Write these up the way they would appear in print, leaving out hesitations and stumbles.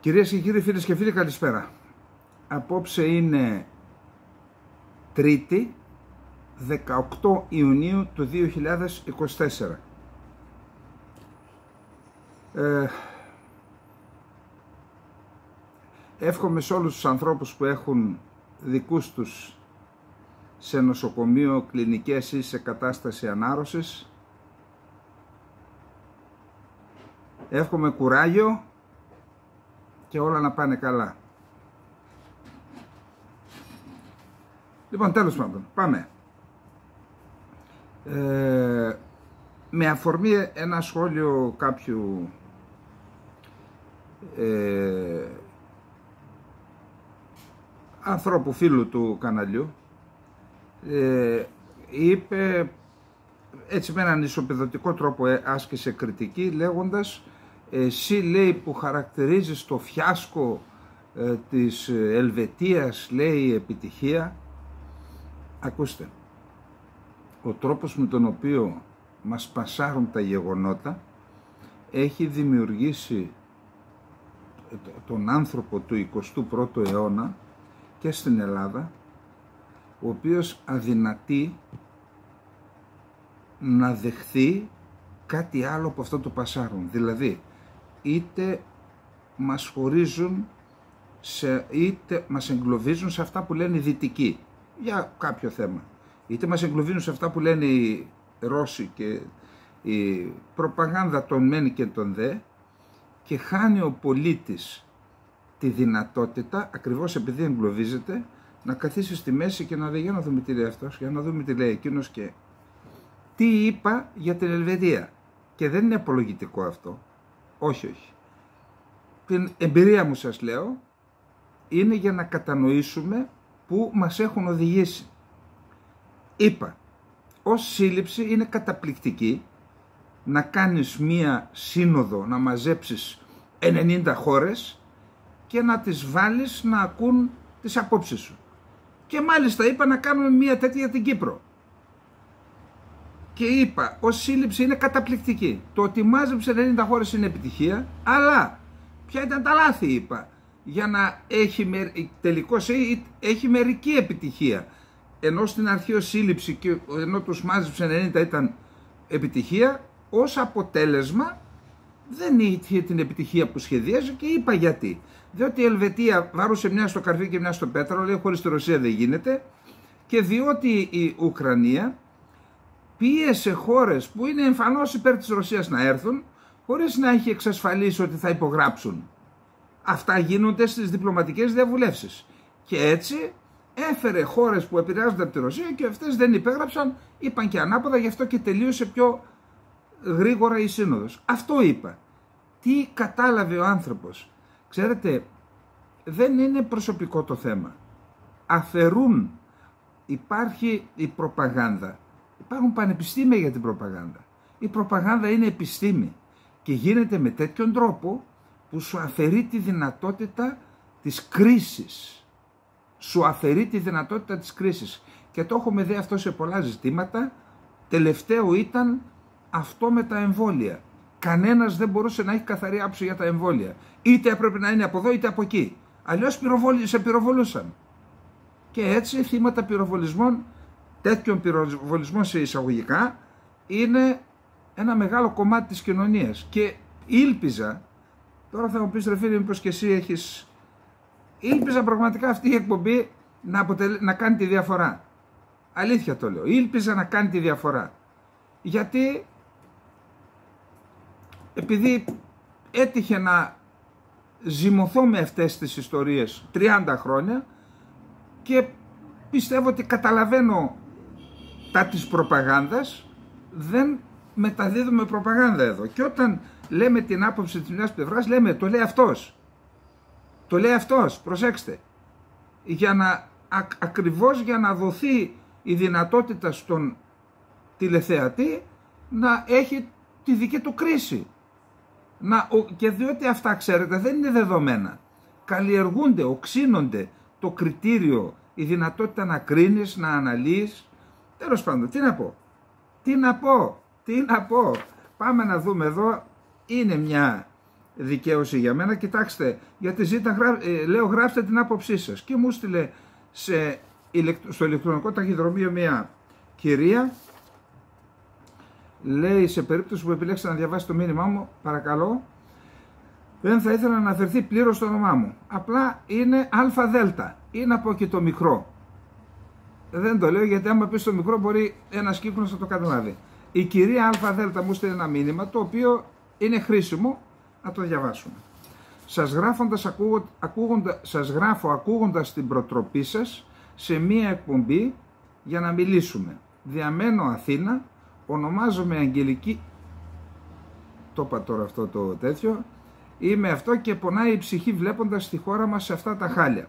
Κυρίες και κύριοι, φίλες και φίλοι, καλησπέρα. Απόψε είναι Τρίτη, 18 Ιουνίου του 2024. Εύχομαι σε όλους τους ανθρώπους που έχουν δικούς τους σε νοσοκομείο, κλινικές ή σε κατάσταση ανάρρωσης. Εύχομαι κουράγιο και όλα να πάνε καλά. Λοιπόν, τέλος πάντων, πάμε. Με αφορμή ένα σχόλιο κάποιου ανθρώπου, φίλου του καναλιού, είπε, έτσι με έναν ισοπεδωτικό τρόπο άσκησε κριτική λέγοντας: εσύ, λέει, που χαρακτηρίζεις το φιάσκο της Ελβετίας, λέει, επιτυχία. Ακούστε, ο τρόπος με τον οποίο μας πασάρουν τα γεγονότα έχει δημιουργήσει τον άνθρωπο του 21ου αιώνα και στην Ελλάδα, ο οποίος αδυνατεί να δεχθεί κάτι άλλο από αυτό το πασάρουν. Δηλαδή, είτε μας χωρίζουν, είτε μας εγκλωβίζουν σε αυτά που λένε οι δυτικοί για κάποιο θέμα, είτε μας εγκλωβίζουν σε αυτά που λένε οι Ρώσοι και η προπαγάνδα των μεν και των δε, και χάνει ο πολίτης τη δυνατότητα, ακριβώς επειδή εγκλωβίζεται, να καθίσει στη μέση και να λέει: για να δούμε τι λέει αυτός, για να δούμε τι λέει εκείνος και τι είπα για την Ελβετία. Και δεν είναι απολογητικό αυτό. Όχι, όχι. Την εμπειρία μου σας λέω, είναι για να κατανοήσουμε που μας έχουν οδηγήσει. Είπα, ως σύλληψη είναι καταπληκτική να κάνεις μία σύνοδο, να μαζέψεις 90 χώρες και να τις βάλεις να ακούν τις απόψεις σου. Και μάλιστα είπα να κάνουμε μία τέτοια για την Κύπρο. Και είπα, ως σύλληψη είναι καταπληκτική. Το ότι μάζεψε 90 χώρες είναι επιτυχία, αλλά ποια ήταν τα λάθη, είπα, για να έχει τελικώς έχει μερική επιτυχία. Ενώ στην αρχή ως σύλληψη, και ενώ τους μάζεψε 90, ήταν επιτυχία, ως αποτέλεσμα δεν είχε την επιτυχία που σχεδίαζε, και είπα γιατί. Διότι η Ελβετία βάρουσε μια στο καρφί και μια στο πέτρα, λέει χωρίς τη Ρωσία δεν γίνεται, και διότι η Ουκρανία πίεσε χώρες που είναι εμφανώς υπέρ της Ρωσίας να έρθουν, χωρίς να έχει εξασφαλίσει ότι θα υπογράψουν. Αυτά γίνονται στις διπλωματικές διαβουλεύσεις. Και έτσι έφερε χώρες που επηρεάζονται από τη Ρωσία και αυτές δεν υπέγραψαν, είπαν και ανάποδα, γι' αυτό και τελείωσε πιο γρήγορα η σύνοδος. Αυτό είπα. Τι κατάλαβε ο άνθρωπος. Ξέρετε, δεν είναι προσωπικό το θέμα. Αφαιρούν, υπάρχει η προπαγάνδα. Υπάρχουν πανεπιστήμια για την προπαγάνδα. Η προπαγάνδα είναι επιστήμη και γίνεται με τέτοιον τρόπο που σου αφαιρεί τη δυνατότητα της κρίσης. Σου αφαιρεί τη δυνατότητα της κρίσης. Και το έχουμε δει αυτό σε πολλά ζητήματα. Τελευταίο ήταν αυτό με τα εμβόλια. Κανένας δεν μπορούσε να έχει καθαρή άποψη για τα εμβόλια. Είτε έπρεπε να είναι από εδώ είτε από εκεί. Αλλιώς σε πυροβολούσαν. Και έτσι θύματα πυροβολισμών, τέτοιων πυροβολισμών σε εισαγωγικά, είναι ένα μεγάλο κομμάτι της κοινωνίας. Και ήλπιζα, τώρα θα μου πεις, ρε φίλε, μήπως και εσύ έχεις, ήλπιζα πραγματικά αυτή η εκπομπή να κάνει τη διαφορά. Αλήθεια το λέω, ήλπιζα να κάνει τη διαφορά. Γιατί, επειδή έτυχε να ζυμωθώ με αυτές τις ιστορίες 30 χρόνια και πιστεύω ότι καταλαβαίνω τα της προπαγάνδας, δεν μεταδίδουμε προπαγάνδα εδώ. Και όταν λέμε την άποψη της μιας πλευράς, λέμε το λέει αυτός. Το λέει αυτός, προσέξτε. Για να, ακριβώς για να δοθεί η δυνατότητα στον τηλεθεατή να έχει τη δική του κρίση. Και διότι αυτά, ξέρετε, δεν είναι δεδομένα. Καλλιεργούνται, οξύνονται το κριτήριο, η δυνατότητα να κρίνεις, να αναλύεις. Τέλος πάντων, τι να πω. Πάμε να δούμε εδώ. Είναι μια δικαίωση για μένα. Κοιτάξτε, γιατί λέω γράψτε την άποψή σας, και μου στείλε στο ηλεκτρονικό ταχυδρομείο μια κυρία, λέει, σε περίπτωση που επιλέξετε να διαβάσετε το μήνυμά μου, παρακαλώ, δεν θα ήθελα να αναφερθεί πλήρως το όνομά μου. Απλά είναι αλφα-δέλτα. Είναι από εκεί το μικρό. Δεν το λέω γιατί άμα πεις το μικρό μπορεί ένας κύκλος να το καταλάβει. Η κυρία αλφα-δέλτα μου στείλει ένα μήνυμα το οποίο είναι χρήσιμο να το διαβάσουμε. Σας γράφω ακούγοντας την προτροπή σας σε μία εκπομπή για να μιλήσουμε. Διαμένω Αθήνα, ονομάζομαι Αγγελική. Το είπα τώρα αυτό το τέτοιο. Είμαι αυτό και πονάει η ψυχή βλέποντας τη χώρα μας σε αυτά τα χάλια.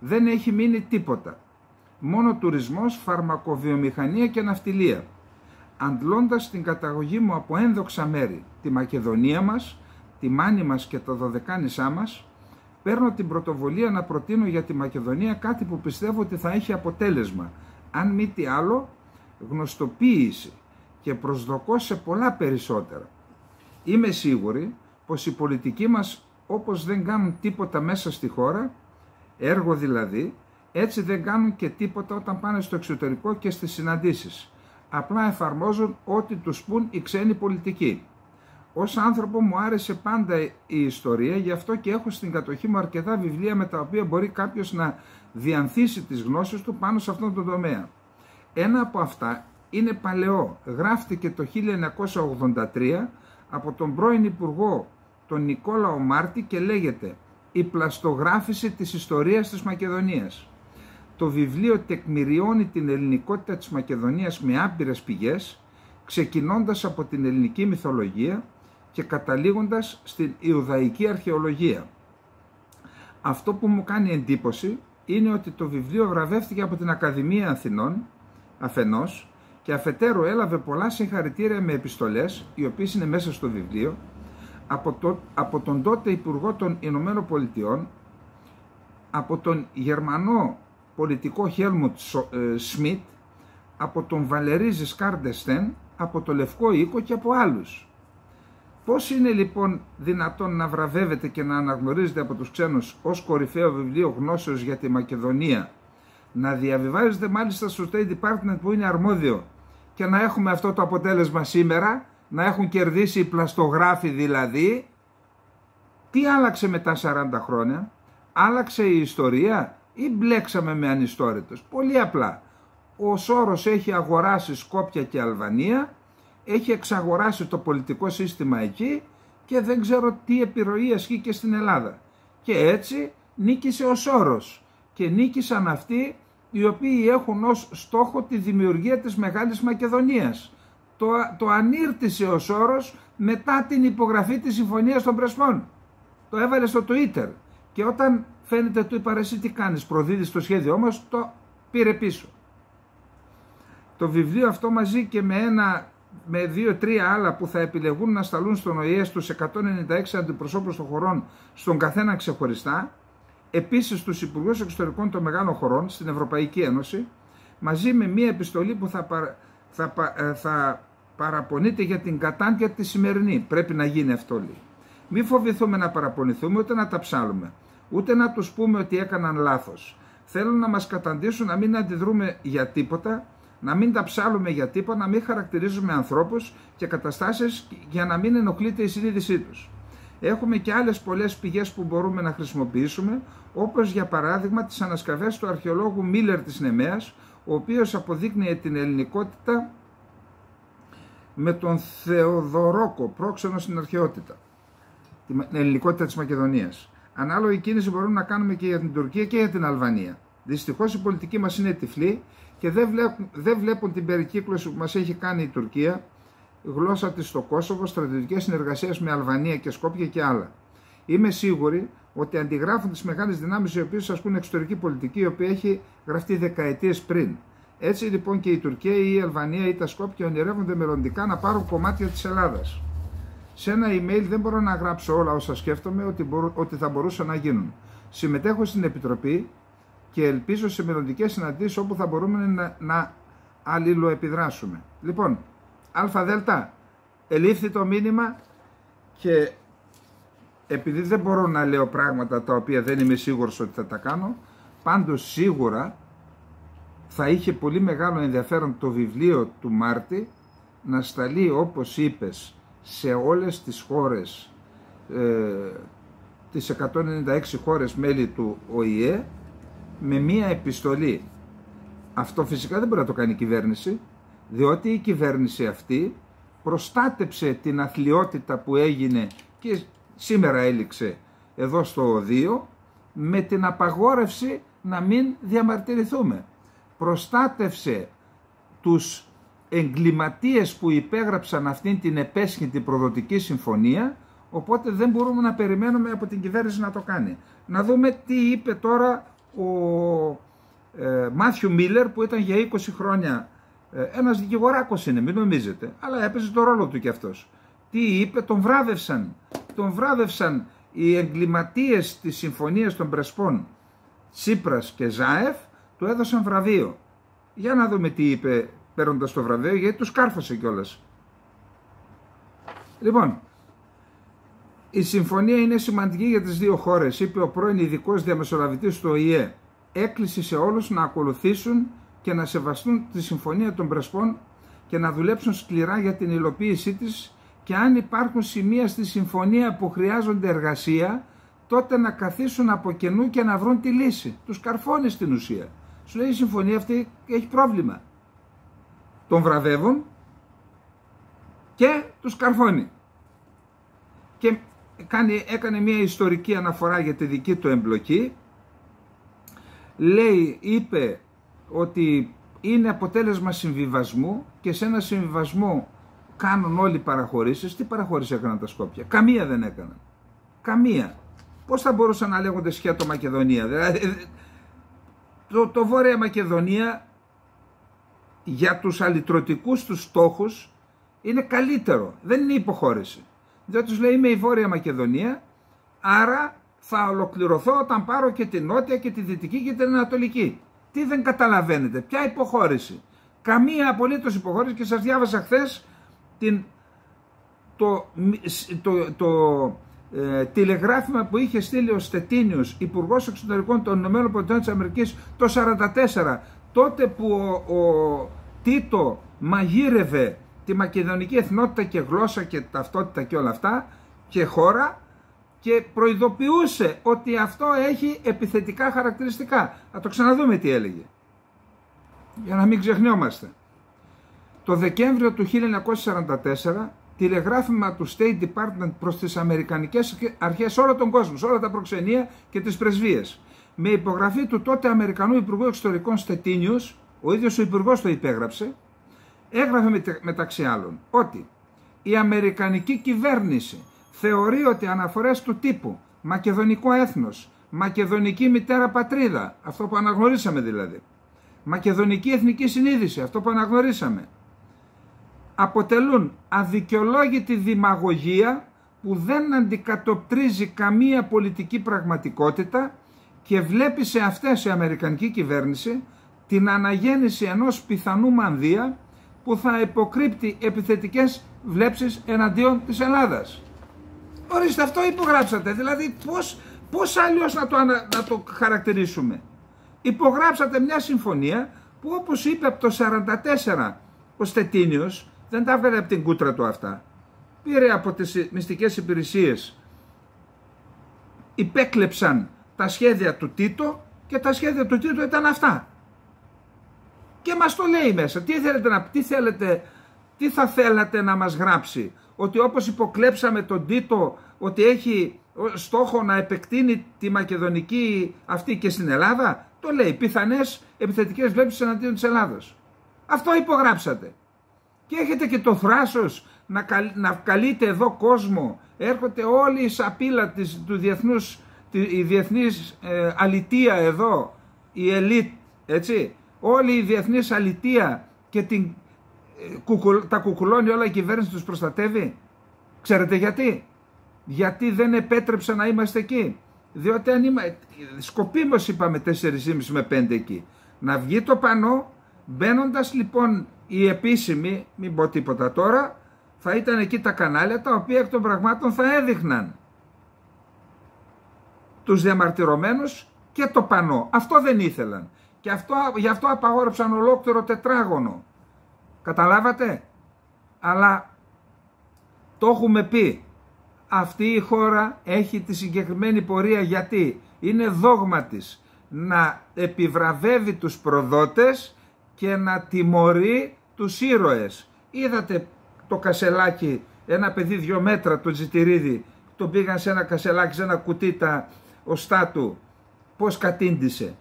Δεν έχει μείνει τίποτα. Μόνο τουρισμός, φαρμακοβιομηχανία και ναυτιλία. Αντλώντας την καταγωγή μου από ένδοξα μέρη, τη Μακεδονία μας, τη Μάνη μας και τα Δωδεκάνησά μας, παίρνω την πρωτοβουλία να προτείνω για τη Μακεδονία κάτι που πιστεύω ότι θα έχει αποτέλεσμα, αν μη τι άλλο, γνωστοποίηση, και προσδοκώ σε πολλά περισσότερα. Είμαι σίγουρη πως οι πολιτικοί μας, όπως δεν κάνουν τίποτα μέσα στη χώρα, έργο δηλαδή, έτσι δεν κάνουν και τίποτα όταν πάνε στο εξωτερικό και στις συναντήσεις. Απλά εφαρμόζουν ό,τι τους πουν οι ξένοι πολιτικοί. Ως άνθρωπο μου άρεσε πάντα η ιστορία, γι' αυτό και έχω στην κατοχή μου αρκετά βιβλία με τα οποία μπορεί κάποιος να διανθίσει τις γνώσεις του πάνω σε αυτόν τον τομέα. Ένα από αυτά είναι παλαιό, γράφτηκε το 1983 από τον πρώην Υπουργό τον Νικόλα Ομάρτη και λέγεται «Η πλαστογράφηση της ιστορίας της Μακεδονίας». Το βιβλίο τεκμηριώνει την ελληνικότητα της Μακεδονίας με άπειρες πηγές, ξεκινώντας από την ελληνική μυθολογία και καταλήγοντας στην Ιουδαϊκή αρχαιολογία. Αυτό που μου κάνει εντύπωση είναι ότι το βιβλίο βραβεύτηκε από την Ακαδημία Αθηνών αφενός και αφετέρου έλαβε πολλά συγχαρητήρια με επιστολές, οι οποίες είναι μέσα στο βιβλίο, από τον τότε Υπουργό των Ηνωμένων Πολιτειών, από τον Γερμανό πολιτικό Χέλμουτ Σμιτ, από τον Βαλερί Ζισκάρ ντ'Εστέν, από το Λευκό Οίκο και από άλλους. Πώς είναι λοιπόν δυνατόν να βραβεύεται και να αναγνωρίζεται από τους ξένους ως κορυφαίο βιβλίο γνώσεως για τη Μακεδονία, να διαβιβάζεται μάλιστα στο State Department που είναι αρμόδιο, και να έχουμε αυτό το αποτέλεσμα σήμερα, να έχουν κερδίσει οι πλαστογράφοι δηλαδή? Τι άλλαξε μετά 40 χρόνια, άλλαξε η ιστορία ή μπλέξαμε με ανιστόρητος? Πολύ απλά, ο Σόρος έχει αγοράσει Σκόπια και Αλβανία, έχει εξαγοράσει το πολιτικό σύστημα εκεί και δεν ξέρω τι επιρροή ασκεί και στην Ελλάδα. Και έτσι νίκησε ο Σόρος και νίκησαν αυτοί οι οποίοι έχουν ως στόχο τη δημιουργία της Μεγάλης Μακεδονίας. Το ανήρτησε ο Σόρος μετά την υπογραφή της Συμφωνίας των Πρεσπών. Το έβαλε στο Twitter και όταν φαίνεται του είπα εσύ τι κάνεις, προδίδεις το σχέδιό μας, το πήρε πίσω. Το βιβλίο αυτό μαζί και με 2-3 άλλα που θα επιλεγούν να σταλούν στον ΟΗΕ στους 196 αντιπροσώπους των χωρών, στον καθένα ξεχωριστά, επίσης στους Υπουργούς Εξωτερικών των Μεγάλων Χωρών στην Ευρωπαϊκή Ένωση, μαζί με μία επιστολή που θα παραπονείται για την κατάντια τη σημερινή. Πρέπει να γίνει αυτό, λέει. Μη φοβηθούμε να παραπονηθούμε, ούτε να τα ψάλουμε, ούτε να τους πούμε ότι έκαναν λάθος. Θέλουν να μας καταντήσουν να μην αντιδρούμε για τίποτα, να μην τα ψάλουμε για τίποτα, να μην χαρακτηρίζουμε ανθρώπους και καταστάσεις για να μην ενοχλείται η συνείδησή τους. Έχουμε και άλλες πολλές πηγές που μπορούμε να χρησιμοποιήσουμε, όπως για παράδειγμα τις ανασκαφές του αρχαιολόγου Μίλλερ της Νεμαίας, ο οποίος αποδείκνυε την ελληνικότητα με τον Θεοδωρόκο, πρόξενο στην αρχαιότητα, την ελληνικότητα της Μακεδονίας. Ανάλογη κίνηση μπορούμε να κάνουμε και για την Τουρκία και για την Αλβανία. Δυστυχώς οι πολιτικοί μας είναι τυφλοί και δεν βλέπουν την περικύκλωση που μας έχει κάνει η Τουρκία, γλώσσα της στο Κόσοβο, στρατιωτικές συνεργασίες με Αλβανία και Σκόπια και άλλα. Είμαι σίγουρη ότι αντιγράφουν τις μεγάλες δυνάμεις οι οποίες ασκούν εξωτερική πολιτική, η οποία έχει γραφτεί δεκαετίες πριν. Έτσι λοιπόν και η Τουρκία ή η Αλβανία ή τα Σκόπια ονειρεύονται μελλοντικά να πάρουν κομμάτια της Ελλάδας. Σε ένα email δεν μπορώ να γράψω όλα όσα σκέφτομαι ότι θα μπορούσαν να γίνουν. Συμμετέχω στην Επιτροπή και ελπίζω σε μελλοντικές συναντήσεις όπου θα μπορούμε να αλληλοεπιδράσουμε. Λοιπόν, ΑΔ, ελήφθη το μήνυμα και επειδή δεν μπορώ να λέω πράγματα τα οποία δεν είμαι σίγουρος ότι θα τα κάνω, πάντως σίγουρα θα είχε πολύ μεγάλο ενδιαφέρον το βιβλίο του Μάρτη να σταλεί, όπως είπες, σε όλες τις χώρες, τις 196 χώρες μέλη του ΟΗΕ, με μία επιστολή. Αυτό φυσικά δεν μπορεί να το κάνει η κυβέρνηση, διότι η κυβέρνηση αυτή προστάτεψε την αθλιότητα που έγινε και σήμερα έληξε εδώ στο ΟΔΙΟ με την απαγόρευση να μην διαμαρτυρηθούμε. Προστάτευσε τους εγκληματίες που υπέγραψαν αυτήν την επέσχυντη προδοτική συμφωνία, οπότε δεν μπορούμε να περιμένουμε από την κυβέρνηση να το κάνει. Να δούμε τι είπε τώρα ο Μάθιου Μίλλερ, που ήταν για 20 χρόνια ένας δικηγοράκος, είναι, μην νομίζετε, αλλά έπαιζε το ρόλο του κι αυτός. Τι είπε, τον βράδευσαν. Τον βράδευσαν οι εγκληματίες της συμφωνίας των Πρεσπών, Τσίπρας και Ζάεφ, του έδωσαν βραβείο. Για να δούμε τι είπε παίρνοντας το βραβείο, γιατί τους κάρφωσε κιόλας. Λοιπόν, η συμφωνία είναι σημαντική για τις δύο χώρες, είπε ο πρώην ειδικός διαμεσολαβητής του ΟΗΕ. Έκλεισε σε όλους να ακολουθήσουν και να σεβαστούν τη συμφωνία των Πρεσπών και να δουλέψουν σκληρά για την υλοποίησή της, και αν υπάρχουν σημεία στη συμφωνία που χρειάζονται εργασία, τότε να καθίσουν από καινού και να βρουν τη λύση. Τους καρφώνει στην ουσία. Σου λέει η συμφωνία αυτή έχει πρόβλημα. Τον βραβεύουν και τους καρφώνει. Και έκανε μια ιστορική αναφορά για τη δική του εμπλοκή. Λέει, είπε ότι είναι αποτέλεσμα συμβιβασμού και σε ένα συμβιβασμό κάνουν όλοι παραχωρήσεις. Τι παραχωρήσεις έκαναν τα Σκόπια? Καμία δεν έκαναν. Καμία. Πώς θα μπορούσαν να λέγονται σχέτο Μακεδονία? Δηλαδή, το Βόρεια Μακεδονία για τους αλυτρωτικούς τους στόχους είναι καλύτερο. Δεν είναι υποχώρηση. Διότι τους λέει είμαι η Βόρεια Μακεδονία, άρα θα ολοκληρωθώ όταν πάρω και τη Νότια και τη Δυτική και την Ανατολική. Τι δεν καταλαβαίνετε? Ποια υποχώρηση? Καμία απολύτως υποχώρηση. Και σας διάβασα χθες το τηλεγράφημα που είχε στείλει ο Stettinius, υπουργός εξωτερικών των ΗΠΑ της Αμερικής, το 1944, τότε που ο Τίτο μαγείρευε τη μακεδονική εθνότητα και γλώσσα και ταυτότητα και όλα αυτά και χώρα, και προειδοποιούσε ότι αυτό έχει επιθετικά χαρακτηριστικά. Να το ξαναδούμε τι έλεγε, για να μην ξεχνιόμαστε. Το Δεκέμβριο του 1944, τηλεγράφημα του State Department προς τις Αμερικανικές αρχές όλο τον κόσμο, σε όλα τα προξενία και τις πρεσβείες, με υπογραφή του τότε Αμερικανού Υπουργού Εξωτερικών Stettinius, ο ίδιος ο Υπουργός το υπέγραψε, έγραφε μεταξύ άλλων ότι η Αμερικανική κυβέρνηση θεωρεί ότι αναφορές του τύπου «Μακεδονικό έθνος», «Μακεδονική μητέρα πατρίδα», αυτό που αναγνωρίσαμε δηλαδή, «Μακεδονική εθνική συνείδηση», αυτό που αναγνωρίσαμε, αποτελούν αδικαιολόγητη δημαγωγία που δεν αντικατοπτρίζει καμία πολιτική πραγματικότητα και βλέπει σε αυτές η Αμερικανική κυβέρνηση την αναγέννηση ενός πιθανού μανδύα που θα υποκρύπτει επιθετικές βλέψεις εναντίον της Ελλάδας. Ορίστε, αυτό υπογράψατε, δηλαδή πώς αλλιώς να το χαρακτηρίσουμε? Υπογράψατε μια συμφωνία που, όπως είπε, από το 1944 ο Stettinius, δεν τα έβγαλε από την κούτρα του αυτά. Πήρε από τις μυστικές υπηρεσίες, υπέκλεψαν τα σχέδια του Τίτο, και τα σχέδια του Τίτο ήταν αυτά. Και μας το λέει μέσα. Τι θα θέλατε να μας γράψει? Ότι όπως υποκλέψαμε τον Τίτο ότι έχει στόχο να επεκτείνει τη μακεδονική αυτή και στην Ελλάδα? Το λέει, πιθανές επιθετικές βλέψεις εναντίον της Ελλάδος. Αυτό υπογράψατε. Και έχετε και το θράσος να καλείτε εδώ κόσμο. Έρχονται όλη η σαπίλα η διεθνής αλητεία εδώ, η ελίτ, έτσι, όλη η διεθνής αλητεία, και τα κουκουλώνει όλα η κυβέρνηση, τους προστατεύει. Ξέρετε γιατί? Γιατί δεν επέτρεψε να είμαστε εκεί. Διότι αν είμαστε, σκοπίμως είπαμε 4,5 με 5 εκεί. Να βγει το πανό. Μπαίνοντας λοιπόν οι επίσημοι, μην πω τίποτα τώρα, θα ήταν εκεί τα κανάλια τα οποία εκ των πραγμάτων θα έδειχναν τους διαμαρτυρωμένους και το πανό. Αυτό δεν ήθελαν. Και γι' αυτό απαγόρεψαν ολόκληρο τετράγωνο. Καταλάβατε? Αλλά το έχουμε πει. Αυτή η χώρα έχει τη συγκεκριμένη πορεία γιατί είναι δόγμα της να επιβραβεύει τους προδότες και να τιμωρεί τους ήρωες. Είδατε το κασελάκι, ένα παιδί 2 μέτρα, το Τζιτηρίδη, τον πήγαν σε ένα κασελάκι, σε ένα κουτί τα οστά του, πώς κατήντησε.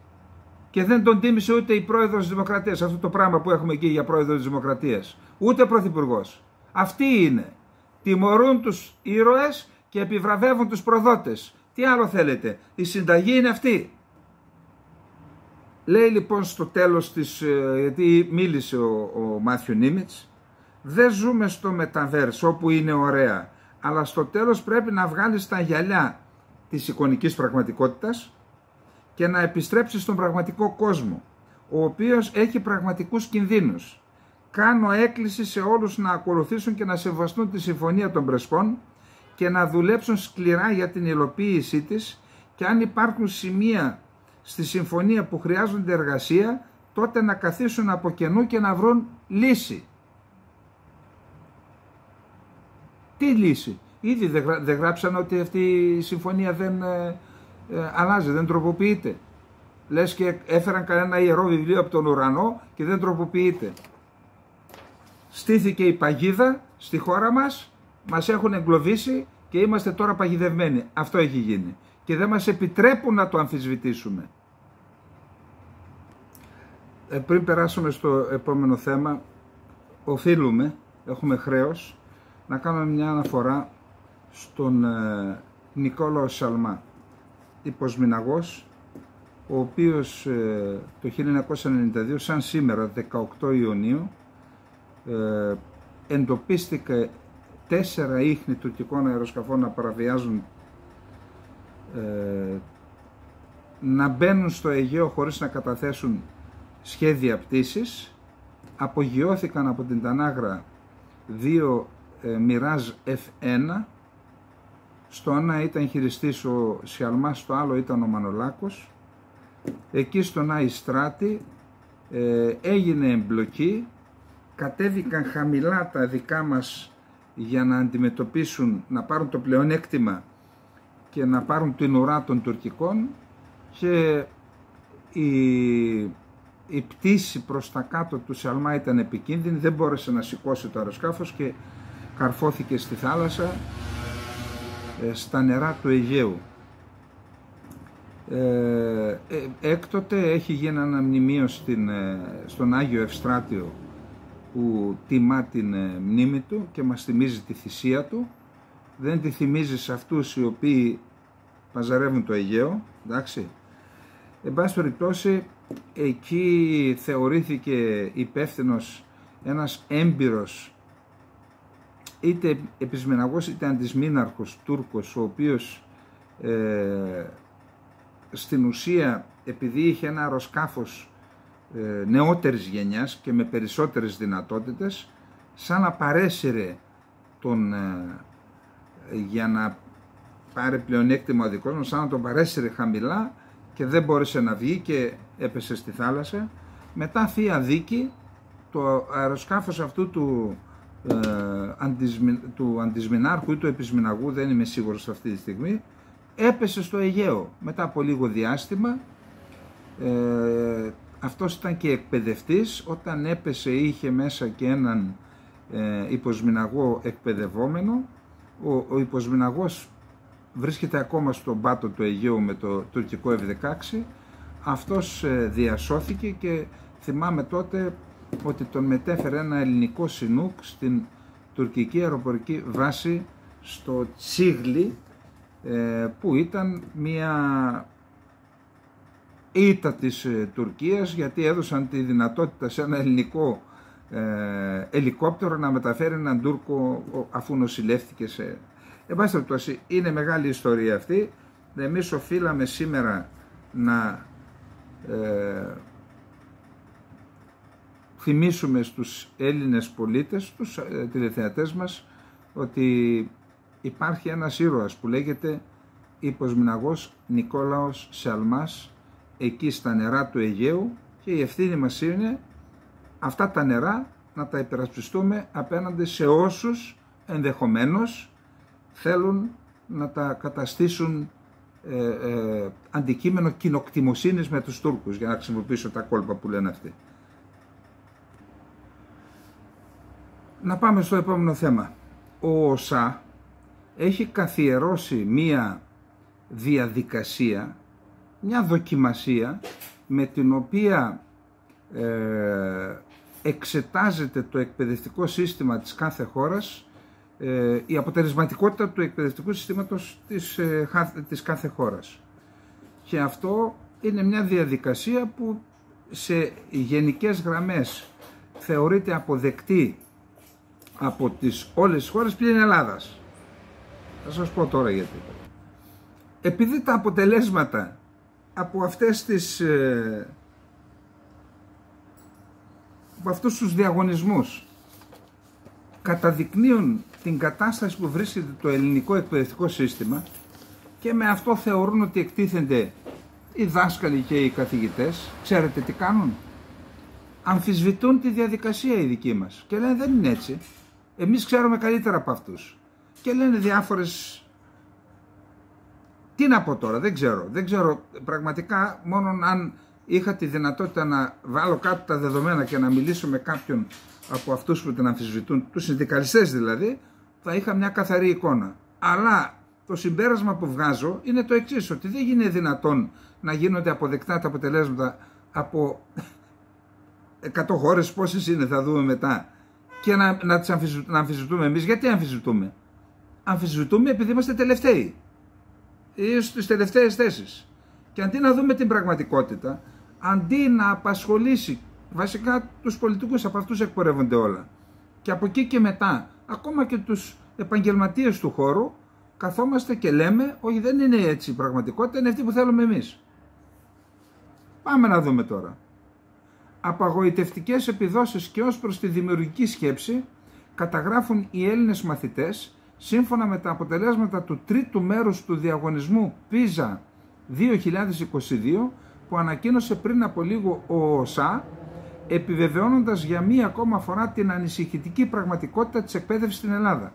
Και δεν τον τίμησε ούτε η πρόεδρος της Δημοκρατίας, αυτό το πράγμα που έχουμε εκεί για πρόεδρο της Δημοκρατίας, ούτε πρωθυπουργός. Αυτή είναι. Τιμωρούν τους ήρωες και επιβραβεύουν τους προδότες. Τι άλλο θέλετε? Η συνταγή είναι αυτή. Λέει λοιπόν στο τέλος της, γιατί μίλησε ο Μάθιου Νίμιτς, δεν ζούμε στο μεταβέρσο όπου είναι ωραία, αλλά στο τέλος πρέπει να βγάλεις τα γυαλιά της εικονικής πραγματικότητας και να επιστρέψεις στον πραγματικό κόσμο, ο οποίος έχει πραγματικούς κινδύνους. Κάνω έκκληση σε όλους να ακολουθήσουν και να σεβαστούν τη Συμφωνία των Πρεσπών και να δουλέψουν σκληρά για την υλοποίησή της, και αν υπάρχουν σημεία στη Συμφωνία που χρειάζονται εργασία, τότε να καθίσουν από κενού και να βρουν λύση. Τι λύση? Ήδη δεν γράψαν ότι αυτή η συμφωνία δεν αλλάζει, δεν τροποποιείται. Λες και έφεραν κανένα ιερό βιβλίο από τον ουρανό και δεν τροποποιείται. Στήθηκε η παγίδα στη χώρα μας, μας έχουν εγκλωβίσει και είμαστε τώρα παγιδευμένοι. Αυτό έχει γίνει. Και δεν μας επιτρέπουν να το αμφισβητήσουμε. Πριν περάσουμε στο επόμενο θέμα, οφείλουμε, έχουμε χρέος, να κάνουμε μια αναφορά στον Νικόλαο Σιαλμά, υποσμηναγός, ο οποίος το 1992, σαν σήμερα, 18 Ιουνίου, εντοπίστηκε 4 ίχνη τουρκικών αεροσκαφών να παραβιάζουν, να μπαίνουν στο Αιγαίο χωρίς να καταθέσουν σχέδια πτήσης. Απογειώθηκαν από την Τανάγρα 2 Μιράζ F1, στο ένα ήταν χειριστής ο Σιαλμάς, στο άλλο ήταν ο Μανολάκος. Εκεί στον Άι Στράτη έγινε εμπλοκή, κατέβηκαν χαμηλά τα δικά μας για να αντιμετωπίσουν, να πάρουν το πλεονέκτημα και να πάρουν την ουρά των τουρκικών, και η πτήση προς τα κάτω του Σιαλμά ήταν επικίνδυνη, δεν μπόρεσε να σηκώσει το αεροσκάφος και καρφώθηκε στη θάλασσα, στα νερά του Αιγαίου. Έκτοτε έχει γίνει ένα μνημείο στον Άγιο Ευστράτιο που τιμά την μνήμη του και μας θυμίζει τη θυσία του. Δεν τη θυμίζει σε αυτούς οι οποίοι παζαρεύουν το Αιγαίο, εντάξει. Εν πάση περιπτώσει, εκεί θεωρήθηκε υπεύθυνος ένας έμπειρος, είτε επισμηναγός είτε αντισμήναρχος Τούρκος, ο οποίος στην ουσία, επειδή είχε ένα αεροσκάφος νεότερης γενιάς και με περισσότερες δυνατότητες, σαν να παρέσυρε τον, για να πάρει πλεονέκτημα ο δικός μας, σαν να τον παρέσυρε χαμηλά και δεν μπόρεσε να βγει και έπεσε στη θάλασσα. Μετά θεία δίκη, το αεροσκάφος αυτού του αντισμηνάρχου ή του επισμηναγού, δεν είμαι σίγουρος αυτή τη στιγμή, έπεσε στο Αιγαίο μετά από λίγο διάστημα. Αυτός ήταν και εκπαιδευτής, όταν έπεσε είχε μέσα και έναν υποσμηναγό εκπαιδευόμενο. Ο υποσμηναγός βρίσκεται ακόμα στον πάτο του Αιγαίου με το τουρκικό F-16. Αυτός διασώθηκε και θυμάμαι τότε ότι τον μετέφερε ένα ελληνικό Σινούκ στην τουρκική αεροπορική βάση στο Τσίγλι, που ήταν μια ήττα της Τουρκίας, γιατί έδωσαν τη δυνατότητα σε ένα ελληνικό ελικόπτερο να μεταφέρει έναν Τούρκο αφού νοσηλεύτηκε σε... Εν πάση περιπτώσει, είναι μεγάλη ιστορία αυτή. Εμείς οφείλαμε σήμερα να θυμίσουμε στους Έλληνες πολίτες, στους τηλεθεατές μας, ότι υπάρχει ένας ήρωας που λέγεται υποσμηναγός Νικόλαος Σιαλμάς εκεί στα νερά του Αιγαίου, και η ευθύνη μας είναι αυτά τα νερά να τα υπερασπιστούμε απέναντι σε όσους ενδεχομένως θέλουν να τα καταστήσουν αντικείμενο κοινοκτημοσύνης με τους Τούρκους, για να χρησιμοποιήσω τα κόλπα που λένε αυτοί. Να πάμε στο επόμενο θέμα. Ο ΟΣΑ έχει καθιερώσει μία διαδικασία, μια δοκιμασία με την οποία εξετάζεται το εκπαιδευτικό σύστημα της κάθε χώρας, η αποτελεσματικότητα του εκπαιδευτικού συστήματος της κάθε χώρας. Και αυτό είναι μια διαδικασία που σε γενικές γραμμές θεωρείται αποδεκτή από τις όλες τις χώρες πλην Ελλάδας. Θα σας πω τώρα γιατί. Επειδή τα αποτελέσματα από αυτές τις, από αυτούς τους διαγωνισμούς καταδεικνύουν την κατάσταση που βρίσκεται το ελληνικό εκπαιδευτικό σύστημα και με αυτό θεωρούν ότι εκτίθενται οι δάσκαλοι και οι καθηγητές, ξέρετε τι κάνουν? Αμφισβητούν τη διαδικασία η δική μας και λένε δεν είναι έτσι, εμείς ξέρουμε καλύτερα από αυτούς, και λένε διάφορες, τι να πω τώρα, δεν ξέρω πραγματικά, μόνον αν είχα τη δυνατότητα να βάλω κάτω τα δεδομένα και να μιλήσω με κάποιον από αυτούς που την αμφισβητούν, τους συνδικαλιστές δηλαδή, θα είχα μια καθαρή εικόνα. Αλλά το συμπέρασμα που βγάζω είναι το εξής, ότι δεν είναι δυνατόν να γίνονται αποδεκτά τα αποτελέσματα από 100 χώρες, πόσες είναι θα δούμε μετά, και να αμφισβητούμε εμείς. Γιατί αμφισβητούμε? Αμφισβητούμε επειδή είμαστε τελευταίοι ή στις τελευταίες θέσεις. Και αντί να δούμε την πραγματικότητα, αντί να απασχολήσει βασικά τους πολιτικούς, από αυτούς εκπορεύονται όλα, και από εκεί και μετά ακόμα και τους επαγγελματίες του χώρου, καθόμαστε και λέμε όχι, δεν είναι έτσι η πραγματικότητα, είναι αυτή που θέλουμε εμείς. Πάμε να δούμε τώρα. Απαγοητευτικές επιδόσεις και ως προς τη δημιουργική σκέψη καταγράφουν οι Έλληνες μαθητές σύμφωνα με τα αποτελέσματα του τρίτου μέρους του διαγωνισμού PISA 2022 που ανακοίνωσε πριν από λίγο ο ΟΣΑ, επιβεβαιώνοντας για μία ακόμα φορά την ανησυχητική πραγματικότητα της εκπαίδευσης στην Ελλάδα.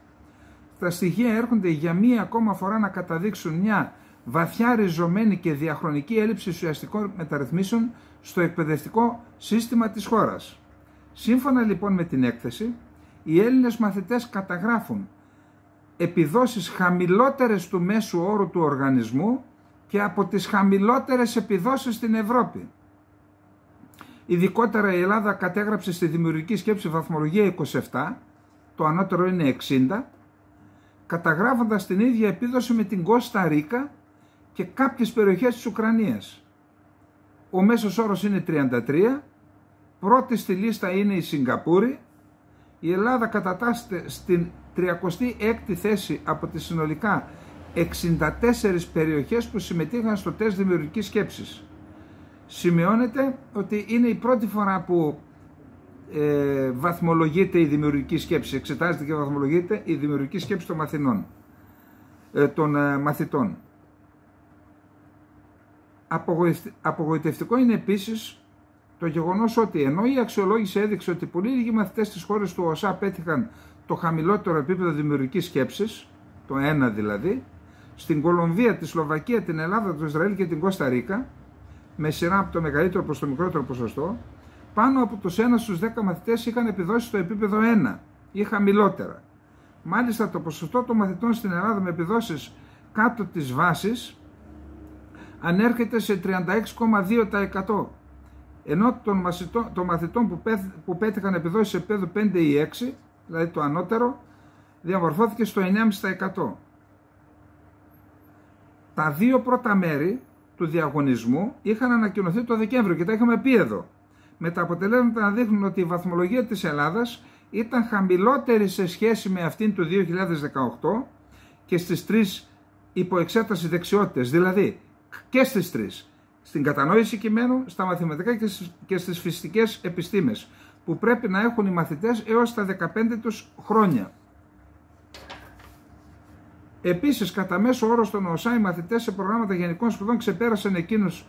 Τα στοιχεία έρχονται για μία ακόμα φορά να καταδείξουν μια βαθιά ριζωμένη και διαχρονική έλλειψη ουσιαστικών μεταρρυθμίσεων στο εκπαιδευτικό σύστημα της χώρας. Σύμφωνα λοιπόν με την έκθεση, οι Έλληνες μαθητές καταγράφουν επιδόσεις χαμηλότερες του μέσου όρου του οργανισμού και από τις χαμηλότερες επιδόσεις στην Ευρώπη. Ειδικότερα η Ελλάδα κατέγραψε στη δημιουργική σκέψη βαθμολογία 27, το ανώτερο είναι 60, καταγράφοντας την ίδια επίδοση με την Κώστα Ρίκα και κάποιες περιοχές της Ουκρανίας. Ο μέσος όρος είναι 33, πρώτη στη λίστα είναι η Σιγκαπούρη. Η Ελλάδα κατατάσσεται στην 36η θέση από τις συνολικά 64 περιοχές που συμμετείχαν στο τεστ δημιουργικής σκέψης. Σημειώνεται ότι είναι η πρώτη φορά που βαθμολογείται η δημιουργική σκέψη, εξετάζεται και βαθμολογείται η δημιουργική σκέψη των μαθητών. Απογοητευτικό είναι επίσης το γεγονός ότι ενώ η αξιολόγηση έδειξε ότι πολύ λίγοι μαθητές στις χώρες του ΟΣΑ πέτυχαν το χαμηλότερο επίπεδο δημιουργικής σκέψης, το 1 δηλαδή, στην Κολομβία, τη Σλοβακία, την Ελλάδα, το Ισραήλ και την Κώστα Ρίκα, με σειρά από το μεγαλύτερο προς το μικρότερο ποσοστό, πάνω από τους 1 στους 10 μαθητές είχαν επιδόσεις στο επίπεδο 1 ή χαμηλότερα. Μάλιστα το ποσοστό των μαθητών στην Ελλάδα με επιδόσεις κάτω της βάσης ανέρχεται σε 36,2%, ενώ των μαθητών που πέτυχαν επιδόσεις σε επίπεδο 5 ή 6, δηλαδή το ανώτερο, διαμορφώθηκε στο 9,5%. Τα δύο πρώτα μέρη του διαγωνισμού είχαν ανακοινωθεί το Δεκέμβριο και τα είχαμε πει εδώ, με τα αποτελέσματα να δείχνουν ότι η βαθμολογία της Ελλάδας ήταν χαμηλότερη σε σχέση με αυτήν του 2018 και στις τρεις υποεξέταση δεξιότητες, δηλαδή και στις τρεις, στην κατανόηση κειμένου, στα μαθηματικά και στις φυσικές επιστήμες, που πρέπει να έχουν οι μαθητές έως τα 15 τους χρόνια. Επίσης, κατά μέσο όρο στον ΟΣΑ, οι μαθητές σε προγράμματα γενικών σπουδών ξεπέρασαν εκείνους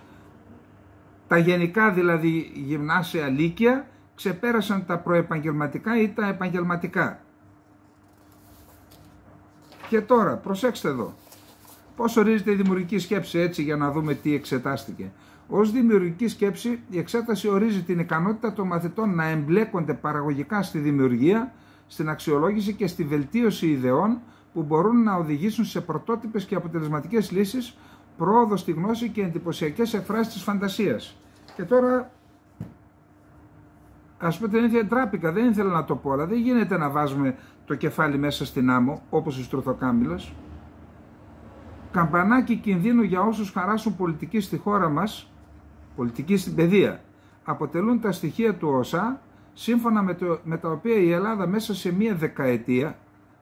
τα γενικά, δηλαδή γυμνάσια, λύκεια, ξεπέρασαν τα προεπαγγελματικά ή τα επαγγελματικά. Και τώρα, προσέξτε εδώ, πώς ορίζεται η δημιουργική σκέψη, έτσι για να δούμε τι εξετάστηκε. Ως δημιουργική σκέψη, η εξέταση ορίζει την ικανότητα των μαθητών να εμπλέκονται παραγωγικά στη δημιουργία, στην αξιολόγηση και στη βελτίωση ιδεών που μπορούν να οδηγήσουν σε πρωτότυπες και αποτελεσματικές λύσεις, πρόοδο στη γνώση και εντυπωσιακές εκφράσεις της φαντασίας. Και τώρα, ας πούμε την ίδια τράπηκα, δεν ήθελα να το πω, αλλά δεν γίνεται να βάζουμε το κεφάλι μέσα στην άμμο, όπως ο Στρουθοκάμιλος. Καμπανάκι κινδύνου για όσους χαράσουν πολιτική στη χώρα μας, πολιτική στην παιδεία, αποτελούν τα στοιχεία του ΟΣΑ, σύμφωνα με τα οποία η Ελλάδα μέσα σε μία δεκαετία,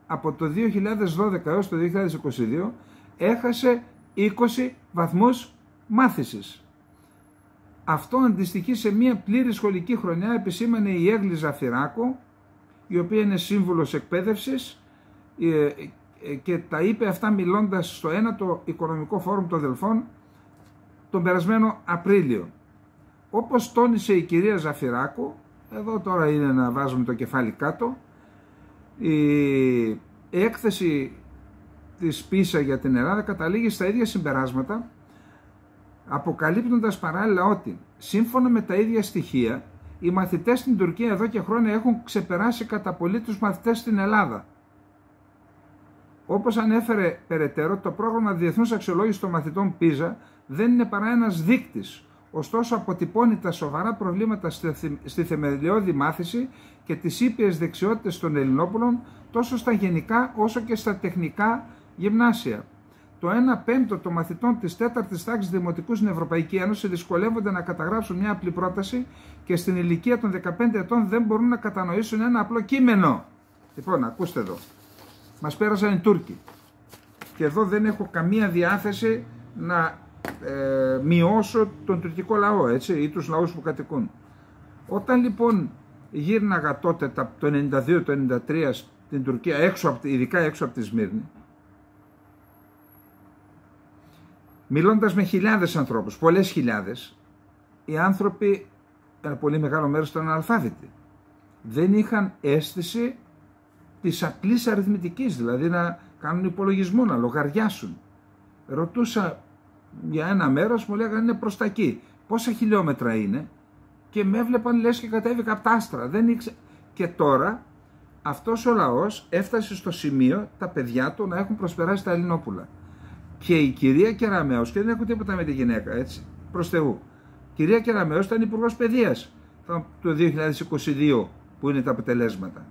από το 2012 έως το 2022, έχασε 20 βαθμούς μάθησης. Αυτό αντιστοιχεί σε μία πλήρη σχολική χρονιά, επισήμανε η Έγλη Ζαφυράκο, η οποία είναι σύμβουλος εκπαίδευσης και τα είπε αυτά μιλώντας στο 9ο Οικονομικό Φόρουμ των Δελφών τον περασμένο Απρίλιο. Όπως τόνισε η κυρία Ζαφυράκο, εδώ τώρα είναι να βάζουμε το κεφάλι κάτω, η έκθεση της PISA για την Ελλάδα καταλήγει στα ίδια συμπεράσματα, αποκαλύπτοντας παράλληλα ότι σύμφωνα με τα ίδια στοιχεία οι μαθητές στην Τουρκία εδώ και χρόνια έχουν ξεπεράσει κατά πολύ τους μαθητές στην Ελλάδα. Όπως ανέφερε περαιτέρω, το πρόγραμμα διεθνούς αξιολόγησης των μαθητών PISA δεν είναι παρά ένας δείκτης, ωστόσο αποτυπώνει τα σοβαρά προβλήματα στη θεμελιώδη μάθηση και τις ήπιες δεξιότητες των Ελληνόπουλων τόσο στα γενικά όσο και στα τεχνικά γυμνάσια. Το 1/5 των μαθητών της 4ης τάξης Δημοτικού στην Ευρωπαϊκή Ένωση δυσκολεύονται να καταγράψουν μια απλή πρόταση και στην ηλικία των 15 ετών δεν μπορούν να κατανοήσουν ένα απλό κείμενο. Λοιπόν, ακούστε εδώ. Μας πέρασαν οι Τούρκοι. Και εδώ δεν έχω καμία διάθεση να μειώσω τον τουρκικό λαό, έτσι, ή τους λαούς που κατοικούν. Όταν λοιπόν γύρναγα τότε το 92-93 στην Τουρκία, ειδικά έξω από τη Σμύρνη, μιλώντας με χιλιάδες ανθρώπους, πολλές χιλιάδες, οι άνθρωποι, ένα πολύ μεγάλο μέρος ήταν αναλφάβητοι. Δεν είχαν αίσθηση της απλής αριθμητικής, δηλαδή να κάνουν υπολογισμό, να λογαριάσουν. Ρωτούσα για ένα μέρος, μου λέγανε είναι προς τα εκεί. Πόσα χιλιόμετρα είναι? Και με έβλεπαν λες και κατέβηκα από τα άστρα. Δεν ήξε... Και τώρα αυτός ο λαός έφτασε στο σημείο τα παιδιά του να έχουν προσπεράσει τα Ελληνόπουλα. Και η κυρία Κεραμέως, και δεν έχω τίποτα με τη γυναίκα, έτσι, προς Θεού. Η κυρία Κεραμέως ήταν υπουργός παιδείας το 2022 που είναι τα αποτελέσματα.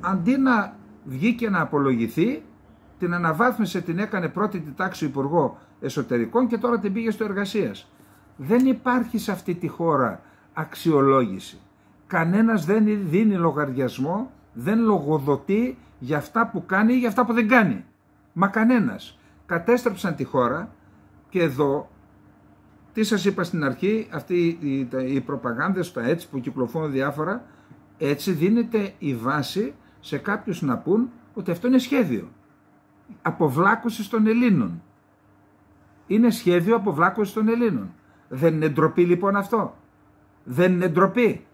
Αντί να βγει και να απολογηθεί, την αναβάθμισε, την έκανε πρώτη τη τάξη υπουργό εσωτερικών και τώρα την πήγε στο εργασίας. Δεν υπάρχει σε αυτή τη χώρα αξιολόγηση. Κανένας δεν δίνει λογαριασμό, δεν λογοδοτεί για αυτά που κάνει ή για αυτά που δεν κάνει. Μα κανένας. Κατέστρεψαν τη χώρα και εδώ, τι σας είπα στην αρχή, αυτοί οι προπαγάνδες, τα έτσι που κυκλοφορούν διάφορα, έτσι δίνεται η βάση σε κάποιους να πούν ότι αυτό είναι σχέδιο αποβλάκωσης των Ελλήνων. Είναι σχέδιο αποβλάκωσης των Ελλήνων. Δεν είναι ντροπή λοιπόν αυτό? Δεν είναι ντροπή?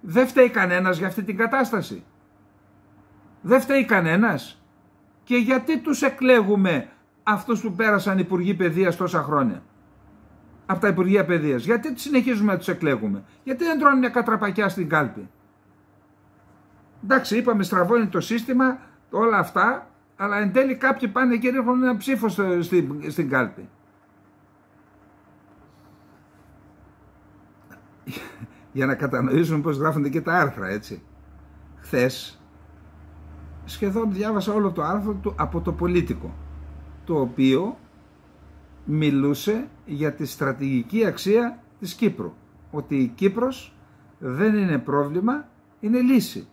Δεν φταίει κανένας για αυτή την κατάσταση. Δεν φταίει κανένας. Και γιατί τους εκλέγουμε αυτούς που πέρασαν υπουργοί παιδείας τόσα χρόνια από τα Υπουργεία Παιδείας? Γιατί συνεχίζουμε να τους εκλέγουμε? Γιατί δεν τρώνε μια κατραπακιά στην κάλπη? Εντάξει, είπαμε στραβώνει το σύστημα, όλα αυτά, αλλά εν τέλει κάποιοι πάνε και ρίχνουν ένα ψήφο στην κάλπη. Για να κατανοήσουν πώς γράφονται και τα άρθρα, έτσι. Χθες σχεδόν διάβασα όλο το άρθρο του από το Πολίτικο, το οποίο μιλούσε για τη στρατηγική αξία της Κύπρου, ότι η Κύπρος δεν είναι πρόβλημα, είναι λύση.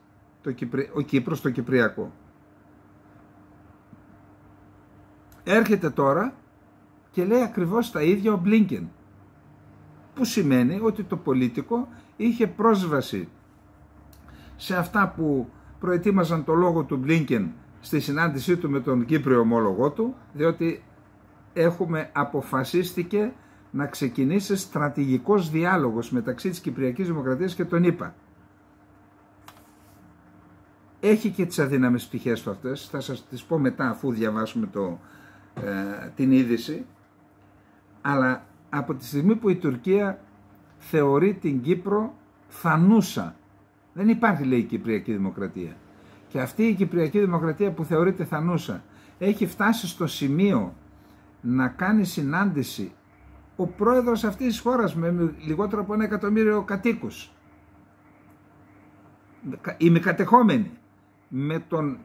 Ο Κύπρος το Κυπριακό. Έρχεται τώρα και λέει ακριβώς τα ίδια ο Μπλίνκεν, που σημαίνει ότι το Πολίτικο είχε πρόσβαση σε αυτά που προετοίμαζαν το λόγο του Μπλίνκεν στη συνάντησή του με τον Κύπριο ομόλογό του, διότι αποφασίστηκε να ξεκινήσει στρατηγικός διάλογος μεταξύ της Κυπριακής Δημοκρατίας και των ΗΠΑ. Έχει και τις αδύναμες πτυχές του αυτές, θα σας τις πω μετά αφού διαβάσουμε την είδηση, αλλά από τη στιγμή που η Τουρκία θεωρεί την Κύπρο θανούσα, δεν υπάρχει λέει η Κυπριακή Δημοκρατία, και αυτή η Κυπριακή Δημοκρατία που θεωρείται θανούσα έχει φτάσει στο σημείο να κάνει συνάντηση ο πρόεδρος αυτής της χώρας με λιγότερο από 1 εκατομμύριο κατοίκους ή με κατεχόμενοι, με τον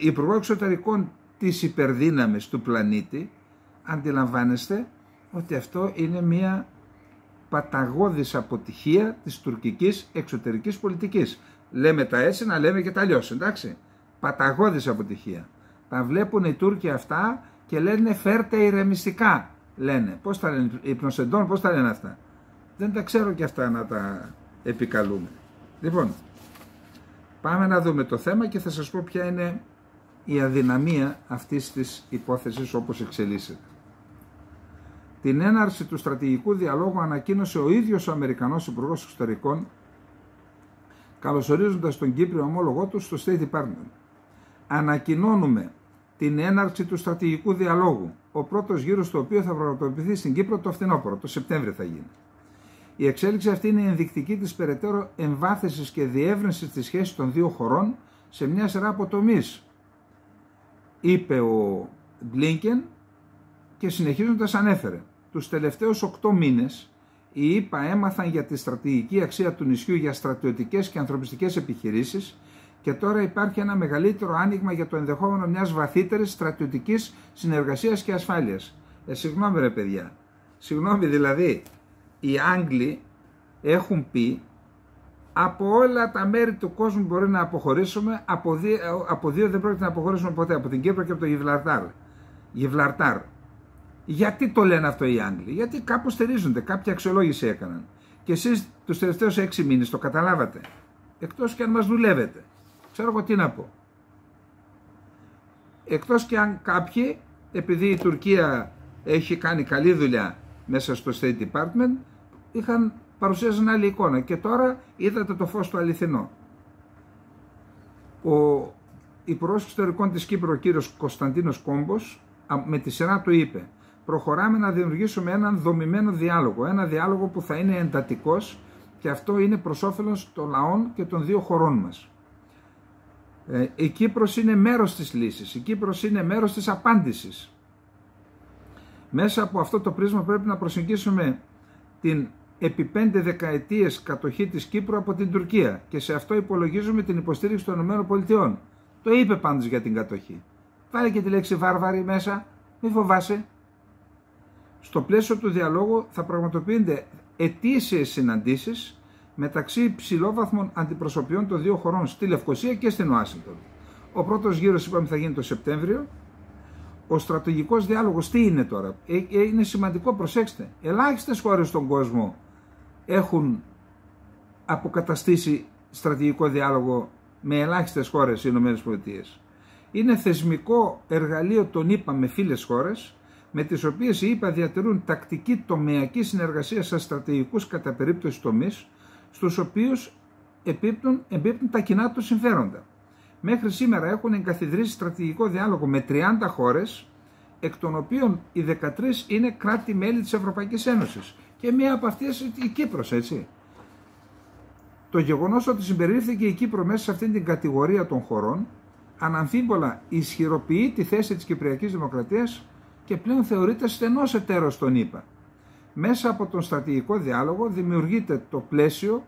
υπουργό εξωτερικών της υπερδύναμης του πλανήτη. Αντιλαμβάνεστε ότι αυτό είναι μια παταγώδης αποτυχία της τουρκικής εξωτερικής πολιτικής. Λέμε τα έτσι, να λέμε και τα αλλιώς, εντάξει. Παταγώδης αποτυχία. Τα βλέπουν οι Τούρκοι αυτά και λένε φέρτε ηρεμιστικά, λένε. Πώς τα λένε, υπνοσεντών, πώς τα λένε αυτά. Δεν τα ξέρω και αυτά να τα επικαλούμε. Λοιπόν, πάμε να δούμε το θέμα και θα σας πω ποια είναι η αδυναμία αυτής της υπόθεσης όπως εξελίσσεται. Την έναρξη του στρατηγικού διαλόγου ανακοίνωσε ο ίδιος ο Αμερικανός Υπουργός Εξωτερικών, καλωσορίζοντας τον Κύπριο ομόλογό του στο State Department. Ανακοινώνουμε την έναρξη του στρατηγικού διαλόγου, ο πρώτος γύρος του οποίου θα πραγματοποιηθεί στην Κύπρο το φθινόπωρο, το Σεπτέμβριο θα γίνει. Η εξέλιξη αυτή είναι ενδεικτική της περαιτέρω εμβάθυνσης και διεύρυνσης της σχέσης των δύο χωρών σε μια σειρά από τομείς, είπε ο Μπλίνκεν, και συνεχίζοντας ανέφερε. Τους τελευταίους 8 μήνες οι ΗΠΑ έμαθαν για τη στρατηγική αξία του νησιού για στρατιωτικές και ανθρωπιστικές επιχειρήσεις και τώρα υπάρχει ένα μεγαλύτερο άνοιγμα για το ενδεχόμενο μιας βαθύτερης στρατιωτικής συνεργασίας και ασφάλειας. Συγγνώμη ρε παιδιά, συγγνώμη δηλαδή. Οι Άγγλοι έχουν πει από όλα τα μέρη του κόσμου μπορεί να αποχωρήσουμε, από δύο δεν πρόκειται να αποχωρήσουμε ποτέ, από την Κύπρο και από το Γιβλαρτάρ. Γιατί το λένε αυτό οι Άγγλοι? Γιατί κάπου στερίζονται, κάποια αξιολόγηση έκαναν. Και εσείς τους τελευταίους 6 μήνες το καταλάβατε. Εκτός και αν μας δουλεύετε. Ξέρω εγώ τι να πω. Εκτός και αν κάποιοι, επειδή η Τουρκία έχει κάνει καλή δουλειά μέσα στο State Department, παρουσίαζαν άλλη εικόνα και τώρα είδατε το φως του αληθινό. Ο Υπουργός Εξωτερικών της Κύπρου, ο κύριος Κωνσταντίνος Κόμπος, με τη σειρά του είπε: προχωράμε να δημιουργήσουμε έναν δομημένο διάλογο, ένα διάλογο που θα είναι εντατικός και αυτό είναι προς όφελος των λαών και των δύο χωρών μας. Η Κύπρος είναι μέρος της λύσης, η Κύπρος είναι μέρος της απάντησης. Μέσα από αυτό το πρίσμα πρέπει να προσεγγίσουμε την επί 5 δεκαετίες κατοχή της Κύπρου από την Τουρκία και σε αυτό υπολογίζουμε την υποστήριξη των ΗΠΑ. Το είπε πάντως για την κατοχή. Βάλε και τη λέξη βάρβαρη μέσα, μη φοβάσαι. Στο πλαίσιο του διαλόγου θα πραγματοποιούνται ετήσιες συναντήσεις μεταξύ υψηλόβαθμων αντιπροσωπιών των δύο χωρών στη Λευκοσία και στην Ουάσιγκτον. Ο πρώτος γύρος είπαμε θα γίνει το Σεπτέμβριο. Ο στρατηγικός διάλογος τι είναι τώρα? Είναι σημαντικό, προσέξτε. Ελάχιστες χώρες στον κόσμο έχουν αποκαταστήσει στρατηγικό διάλογο, με ελάχιστες χώρες οι ΗΠΑ. Είναι θεσμικό εργαλείο των ΗΠΑ με φίλες χώρες, με τις οποίες οι ΗΠΑ διατηρούν τακτική τομεακή συνεργασία σε στρατηγικούς κατά περίπτωση τομείς, στους οποίους εμπίπτουν τα κοινά τους συμφέροντα. Μέχρι σήμερα έχουν εγκαθιδρύσει στρατηγικό διάλογο με 30 χώρες, εκ των οποίων οι 13 είναι κράτη-μέλη της Ευρωπαϊκής Ένωσης. Και μία από αυτές η Κύπρος, έτσι. Το γεγονός ότι συμπεριλήφθηκε η Κύπρο μέσα σε αυτήν την κατηγορία των χωρών, αναμφίβολα ισχυροποιεί τη θέση της Κυπριακής Δημοκρατίας και πλέον θεωρείται στενός εταίρος των ΗΠΑ. Μέσα από τον στρατηγικό διάλογο δημιουργείται το πλαίσιο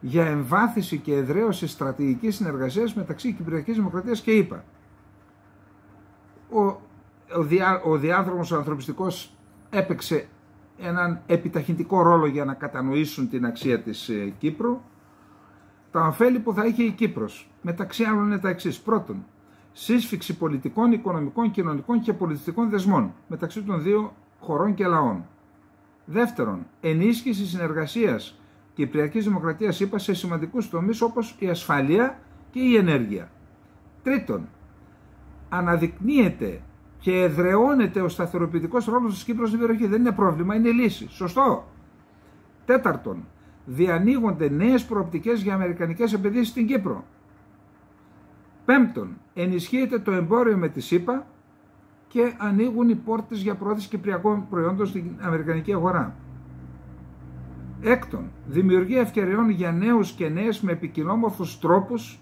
για εμβάθυνση και εδραίωση στρατηγικής συνεργασίας μεταξύ Κυπριακής Δημοκρατίας και ΗΠΑ. Ο διάδρομος ο ανθρωπιστικός έπαιξε έναν επιταχυντικό ρόλο για να κατανοήσουν την αξία της Κύπρου. Τα ωφέλη που θα είχε η Κύπρος μεταξύ άλλων είναι τα εξής. Πρώτον, σύσφιξη πολιτικών, οικονομικών, κοινωνικών και πολιτιστικών δεσμών μεταξύ των δύο χωρών και λαών. Δεύτερον, ενίσχυση συνεργασίας Κυπριακής Δημοκρατίας είπα σε σημαντικούς τομείς όπως η ασφαλεία και η ενέργεια. Τρίτον, αναδεικνύεται και εδραιώνεται ο σταθεροποιητικός ρόλος της Κύπρου στην περιοχή. Δεν είναι πρόβλημα, είναι λύση. Σωστό. Τέταρτον, διανοίγονται νέες προοπτικές για αμερικανικές επενδύσεις στην Κύπρο. Πέμπτον, ενισχύεται το εμπόριο με τη ΣΥΠΑ και ανοίγουν οι πόρτες για πρόθεση κυπριακών προϊόντων στην αμερικανική αγορά. Έκτον, δημιουργία ευκαιριών για νέους και νέες με επικοινόμορφους τρόπους,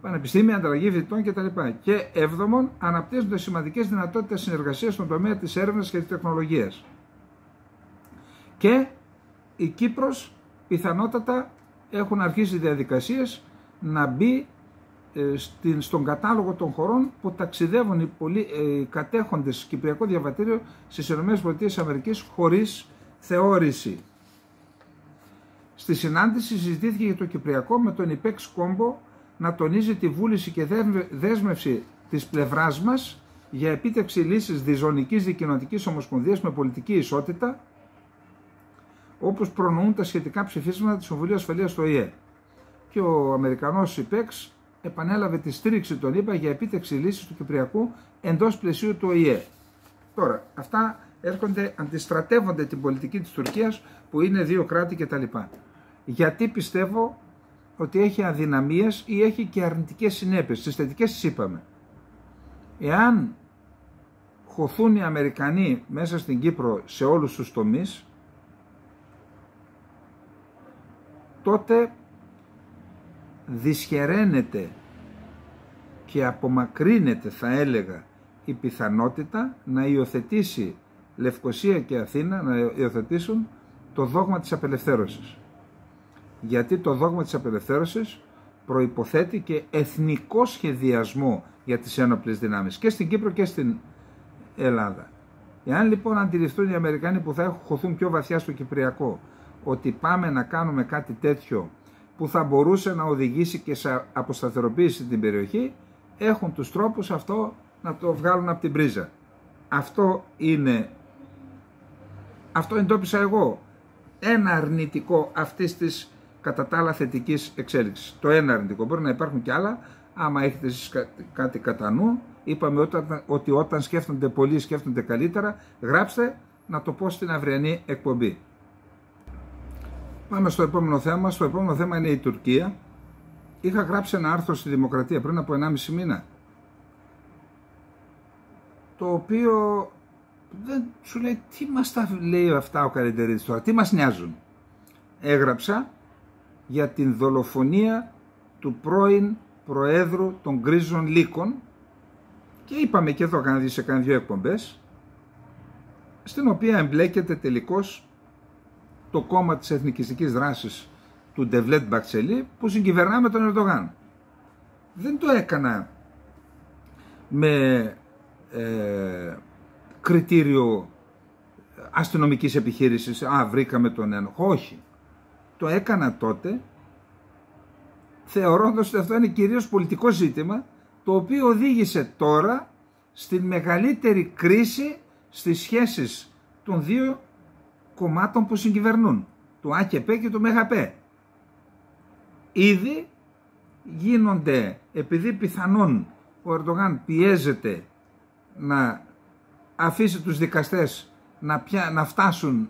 πανεπιστήμια, ανταλλαγή φοιτητών κτλ. Και έβδομον, αναπτύσσονται σημαντικές δυνατότητες συνεργασίας στον τομέα της έρευνας και της τεχνολογίας. Και η Κύπρος πιθανότατα έχουν αρχίσει διαδικασίες να μπει στον κατάλογο των χωρών που ταξιδεύουν οι κατέχοντες κυπριακό διαβατήριο στις ΗΠΑ χωρίς θεώρηση. Στη συνάντηση συζητήθηκε για το Κυπριακό με τον Υπέξ Κόμπο να τονίζει τη βούληση και δέσμευση της πλευράς μας για επίτευξη λύσης διζωνικής δικοινοτικής ομοσπονδίας με πολιτική ισότητα, όπως προνοούν τα σχετικά ψηφίσματα του Συμβουλίου Ασφαλείας του ΟΗΕ. Και ο Αμερικανός Υπέξ επανέλαβε τη στήριξη των ΗΠΑ για επίτευξη λύσης του Κυπριακού εντός πλαισίου του ΟΗΕ. Τώρα, αυτά έρχονται, αντιστρατεύονται την πολιτική της Τουρκίας που είναι δύο κράτη κτλ. Γιατί πιστεύω ότι έχει αδυναμίες ή έχει και αρνητικές συνέπειες. Τις θετικές τις είπαμε. Εάν χωθούν οι Αμερικανοί μέσα στην Κύπρο σε όλους τους τομείς, τότε δυσχεραίνεται και απομακρύνεται, θα έλεγα, η πιθανότητα να υιοθετήσει Λευκοσία και Αθήνα, να υιοθετήσουν το δόγμα της απελευθέρωσης. Γιατί το δόγμα της απελευθέρωσης προϋποθέτει και εθνικό σχεδιασμό για τις ένοπλες δυνάμεις και στην Κύπρο και στην Ελλάδα. Εάν λοιπόν αντιληφθούν οι Αμερικανοί που θα χωθούν πιο βαθιά στο Κυπριακό ότι πάμε να κάνουμε κάτι τέτοιο που θα μπορούσε να οδηγήσει και σε αποσταθεροποίηση την περιοχή, έχουν τους τρόπους αυτό να το βγάλουν από την πρίζα. Αυτό εντόπισα εγώ, ένα αρνητικό αυτής της κατά τα άλλα θετικής εξέλιξης. Το ένα αρνητικό, μπορεί να υπάρχουν και άλλα, άμα έχετε εσείς κάτι κατά νου. Είπαμε ότι όταν σκέφτονται πολλοί σκέφτονται καλύτερα. Γράψτε να το πω στην αυριανή εκπομπή. Πάμε στο επόμενο θέμα. Στο επόμενο θέμα είναι η Τουρκία. Είχα γράψει ένα άρθρο στη Δημοκρατία πριν από 1,5 μήνα, το οποίο δεν σου λέει τι μας τα λέει αυτά ο Καλεντερίδης τώρα, τι μας νοιάζουν. Έγραψα για την δολοφονία του πρώην Προέδρου των Γκρίζων Λύκων και είπαμε και εδώ σε κανένα δύο εκπομπές, στην οποία εμπλέκεται τελικώς το κόμμα της εθνικιστικής δράσης του Ντεβλέτ Μπαξελή που συγκυβερνά με τον Ερντογάν. Δεν το έκανα με κριτήριο αστυνομικής επιχείρησης, α, βρήκαμε τον ένοχο. Όχι. Το έκανα τότε θεωρώντας ότι αυτό είναι κυρίως πολιτικό ζήτημα, το οποίο οδήγησε τώρα στην μεγαλύτερη κρίση στις σχέσεις των δύο κομμάτων που συγκυβερνούν, του ΑΚΠ και του ΜΕΓΑΠ. Ήδη γίνονται, επειδή πιθανόν ο Ερντογάν πιέζεται να αφήσει τους δικαστές να φτάσουν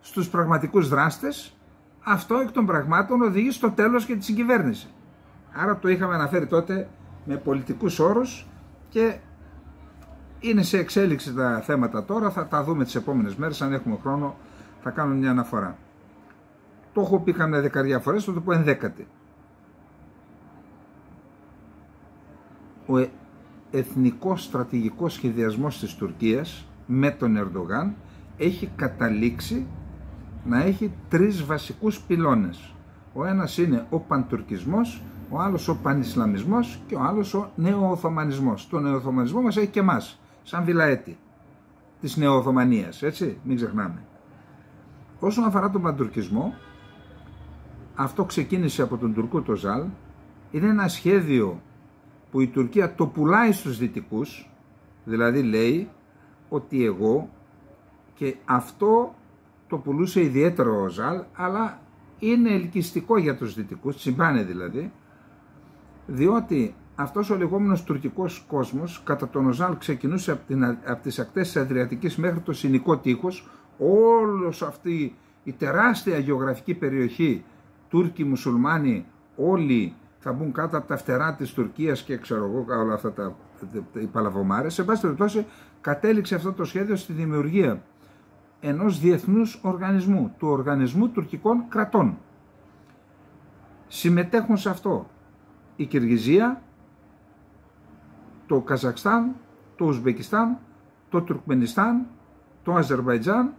στους πραγματικούς δράστες, αυτό εκ των πραγμάτων οδηγεί στο τέλος και τη συγκυβέρνηση. Άρα το είχαμε αναφέρει τότε με πολιτικούς όρους και είναι σε εξέλιξη τα θέματα τώρα, θα τα δούμε τις επόμενες μέρες, αν έχουμε χρόνο θα κάνουμε μια αναφορά. Το έχω πει καμιά δεκαριά φορές, θα το πω ενδέκατη. Ο εθνικός στρατηγικός σχεδιασμός της Τουρκίας με τον Ερντογάν έχει καταλήξει να έχει τρεις βασικούς πυλώνες. Ο ένας είναι ο παντουρκισμός, ο άλλος ο πανισλαμισμός και ο άλλος ο νεοοθωμανισμός. Το νεοοθωμανισμό μας έχει και εμάς, σαν Βιλαέτη της νεοοθωμανίας, έτσι, μην ξεχνάμε. Όσον αφορά τον παντουρκισμό, αυτό ξεκίνησε από τον Τουρκό το Ozal, είναι ένα σχέδιο που η Τουρκία το πουλάει στους δυτικούς, δηλαδή λέει ότι εγώ, και αυτό το πουλούσε ιδιαίτερο ο Ozal, αλλά είναι ελκυστικό για τους δυτικούς, τσιμπάνε δηλαδή, διότι αυτός ο λεγόμενος τουρκικός κόσμος κατά τον Οζάλ ξεκινούσε από τις ακτές της Αδριατικής μέχρι το Συνικό τείχος, όλος αυτή η τεράστια γεωγραφική περιοχή, Τούρκοι, Μουσουλμάνοι, όλοι θα μπουν κάτω από τα φτερά της Τουρκίας και ξέρω εγώ όλα αυτά οι παλαβομάρες. Σε πάση περιπτώσει κατέληξε αυτό το σχέδιο στη δημιουργία ενός διεθνούς οργανισμού, του Οργανισμού Τουρκικών Κρατών. Συμμετέχουν σε αυτό η Κυργιζία, το Καζακστάν, το Ουσμπεκιστάν, το Τουρκμενιστάν, το Αζερβαϊτζάν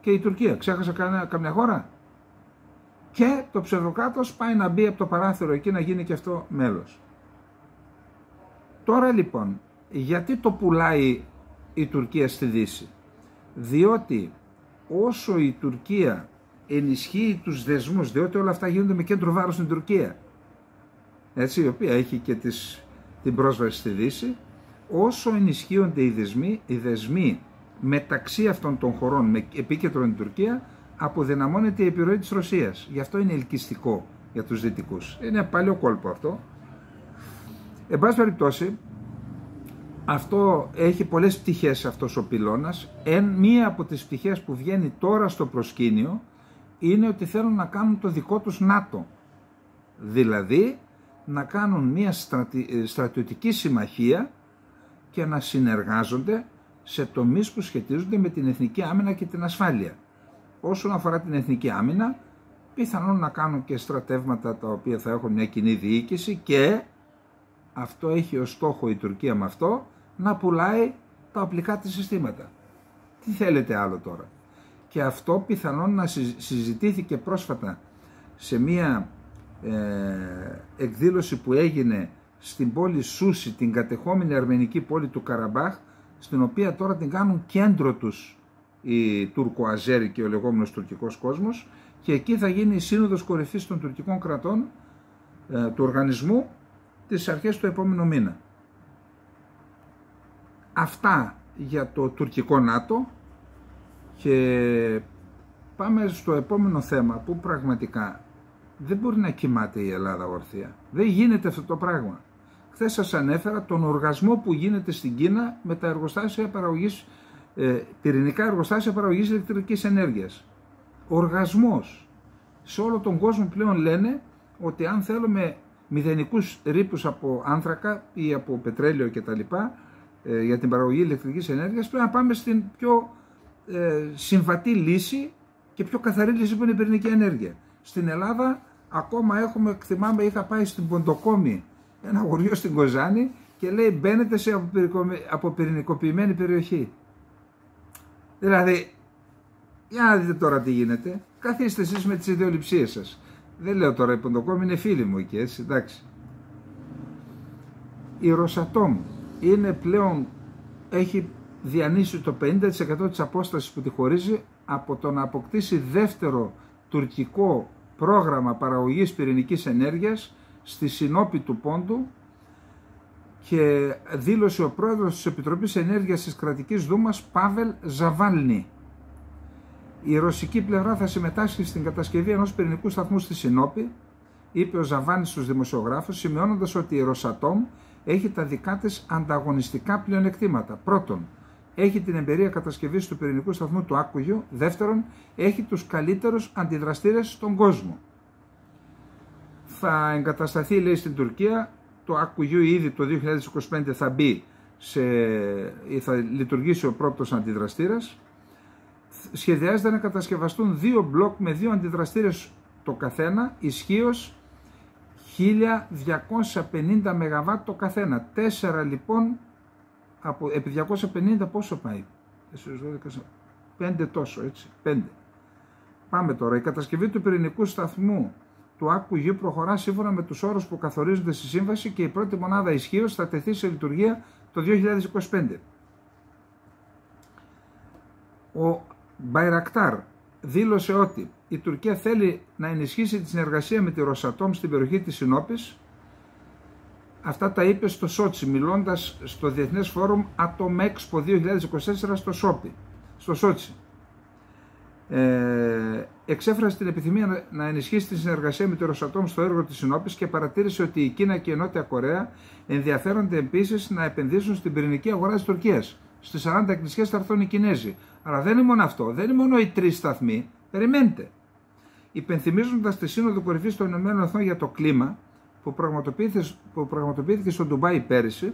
και η Τουρκία. Ξέχασα καμιά χώρα? Και το ψευδοκράτος πάει να μπει από το παράθυρο εκεί να γίνει και αυτό μέλος. Τώρα λοιπόν, γιατί το πουλάει η Τουρκία στη Δύση? Διότι όσο η Τουρκία ενισχύει τους δεσμούς, διότι όλα αυτά γίνονται με κέντρο βάρος στην Τουρκία, έτσι, η οποία έχει και την πρόσβαση στη Δύση, όσο ενισχύονται οι δεσμοί μεταξύ αυτών των χωρών με επίκεντρο την Τουρκία, αποδυναμώνεται η επιρροή της Ρωσίας. Γι' αυτό είναι ελκυστικό για τους δυτικούς. Είναι παλιό κόλπο αυτό. Εν πάση περιπτώσει, αυτό έχει πολλές πτυχές, αυτός ο πυλώνας. Μία από τις πτυχές που βγαίνει τώρα στο προσκήνιο είναι ότι θέλουν να κάνουν το δικό τους ΝΑΤΟ. Δηλαδή να κάνουν μία στρατιωτική συμμαχία και να συνεργάζονται σε τομείς που σχετίζονται με την εθνική άμυνα και την ασφάλεια. Όσον αφορά την εθνική άμυνα, πιθανόν να κάνουν και στρατεύματα τα οποία θα έχουν μια κοινή διοίκηση, και αυτό έχει ως στόχο η Τουρκία με αυτό να πουλάει τα οπλικά της συστήματα. Τι θέλετε άλλο τώρα? Και αυτό πιθανόν να συζητήθηκε πρόσφατα σε μια εκδήλωση που έγινε στην πόλη Σούσι, την κατεχόμενη αρμενική πόλη του Καραμπάχ, στην οποία τώρα την κάνουν κέντρο τους οι Τουρκοαζέροι και ο λεγόμενος τουρκικός κόσμος, και εκεί θα γίνει η σύνοδος κορυφής των τουρκικών κρατών του οργανισμού τις αρχές του επόμενου μήνα. Αυτά για το τουρκικό ΝΑΤΟ, και πάμε στο επόμενο θέμα που πραγματικά δεν μπορεί να κοιμάται η Ελλάδα όρθια. Δεν γίνεται αυτό το πράγμα. Χθες σας ανέφερα τον οργασμό που γίνεται στην Κίνα με τα εργοστάσια παραγωγής, πυρηνικά εργοστάσια παραγωγής ηλεκτρικής ενέργειας. Οργασμός. Σε όλο τον κόσμο πλέον λένε ότι αν θέλουμε μηδενικούς ρήπους από άνθρακα ή από πετρέλαιο κτλ. Για την παραγωγή ηλεκτρικής ενέργειας, πρέπει να πάμε στην πιο συμβατή λύση και πιο καθαρή λύση που είναι η πυρηνική ενέργεια. Στην Ελλάδα ακόμα έχουμε, θυμάμαι, είχα πάει στην Ποντοκόμη, ένα χωριό στην Κοζάνη, και λέει μπαίνετε σε αποπυρηνικοποιημένη περιοχή. Δηλαδή, για να δείτε τώρα τι γίνεται, καθίστε εσείς με τις ιδεολειψίες σας. Δεν λέω τώρα, η Ποντοκόμη είναι φίλη μου εκεί, έτσι, εντάξει. Η Rosatom είναι πλέον, έχει διανύσει το 50% της απόστασης που τη χωρίζει από το να αποκτήσει δεύτερο τουρκικό πρόγραμμα παραγωγής πυρηνικής ενέργειας στη Σινόπη του Πόντου, και δήλωσε ο πρόεδρος της Επιτροπής Ενέργειας της Κρατικής Δούμας, Πάβελ Ζαβάλνη. Η ρωσική πλευρά θα συμμετάσχει στην κατασκευή ενός πυρηνικού σταθμού στη Σινόπη, είπε ο Ζαβάνης στους δημοσιογράφους, σημειώνοντας ότι η Rosatom έχει τα δικά της ανταγωνιστικά πλεονεκτήματα. Πρώτον, έχει την εμπειρία κατασκευής του πυρηνικού σταθμού του Άκουγιου. Δεύτερον, έχει τους καλύτερους αντιδραστήρες στον κόσμο. Θα εγκατασταθεί, λέει, στην Τουρκία. Το Akkuyu ήδη το 2025 θα μπει θα λειτουργήσει ο πρώτος αντιδραστήρας. Σχεδιάζεται να κατασκευαστούν 2 μπλοκ με 2 αντιδραστήρες το καθένα, ισχύως 1250 ΜΒ το καθένα. 4 λοιπόν από, επί 250 πόσο πάει? 5 τόσο, έτσι, 5. Πάμε τώρα. Η κατασκευή του πυρηνικού σταθμού του Akkuyu προχωρά σύμφωνα με τους όρους που καθορίζονται στη σύμβαση, και η πρώτη μονάδα ισχύως θα τεθεί σε λειτουργία το 2025. Ο Bayrakter δήλωσε ότι η Τουρκία θέλει να ενισχύσει τη συνεργασία με τη Rosatom στην περιοχή της Σινόπης. Αυτά τα είπε στο Σότσι, μιλώντας στο Διεθνές Φόρουμ Atom Expo 2024 στο Σότσι. εξέφρασε την επιθυμία να ενισχύσει τη συνεργασία με τη Rosatom στο έργο της Sinope και παρατήρησε ότι η Κίνα και η Νότια Κορέα ενδιαφέρονται επίσης να επενδύσουν στην πυρηνική αγορά της Τουρκίας. Στις 40 εκκλησίες θα έρθουν οι Κινέζοι. Αλλά δεν είναι μόνο αυτό, δεν είναι μόνο οι τρεις σταθμοί. Περιμένετε. Υπενθυμίζοντας τη Σύνοδο Κορυφής των ΗΠΑ για το κλίμα που πραγματοποιήθηκε στο Ντουμπάι πέρυσι,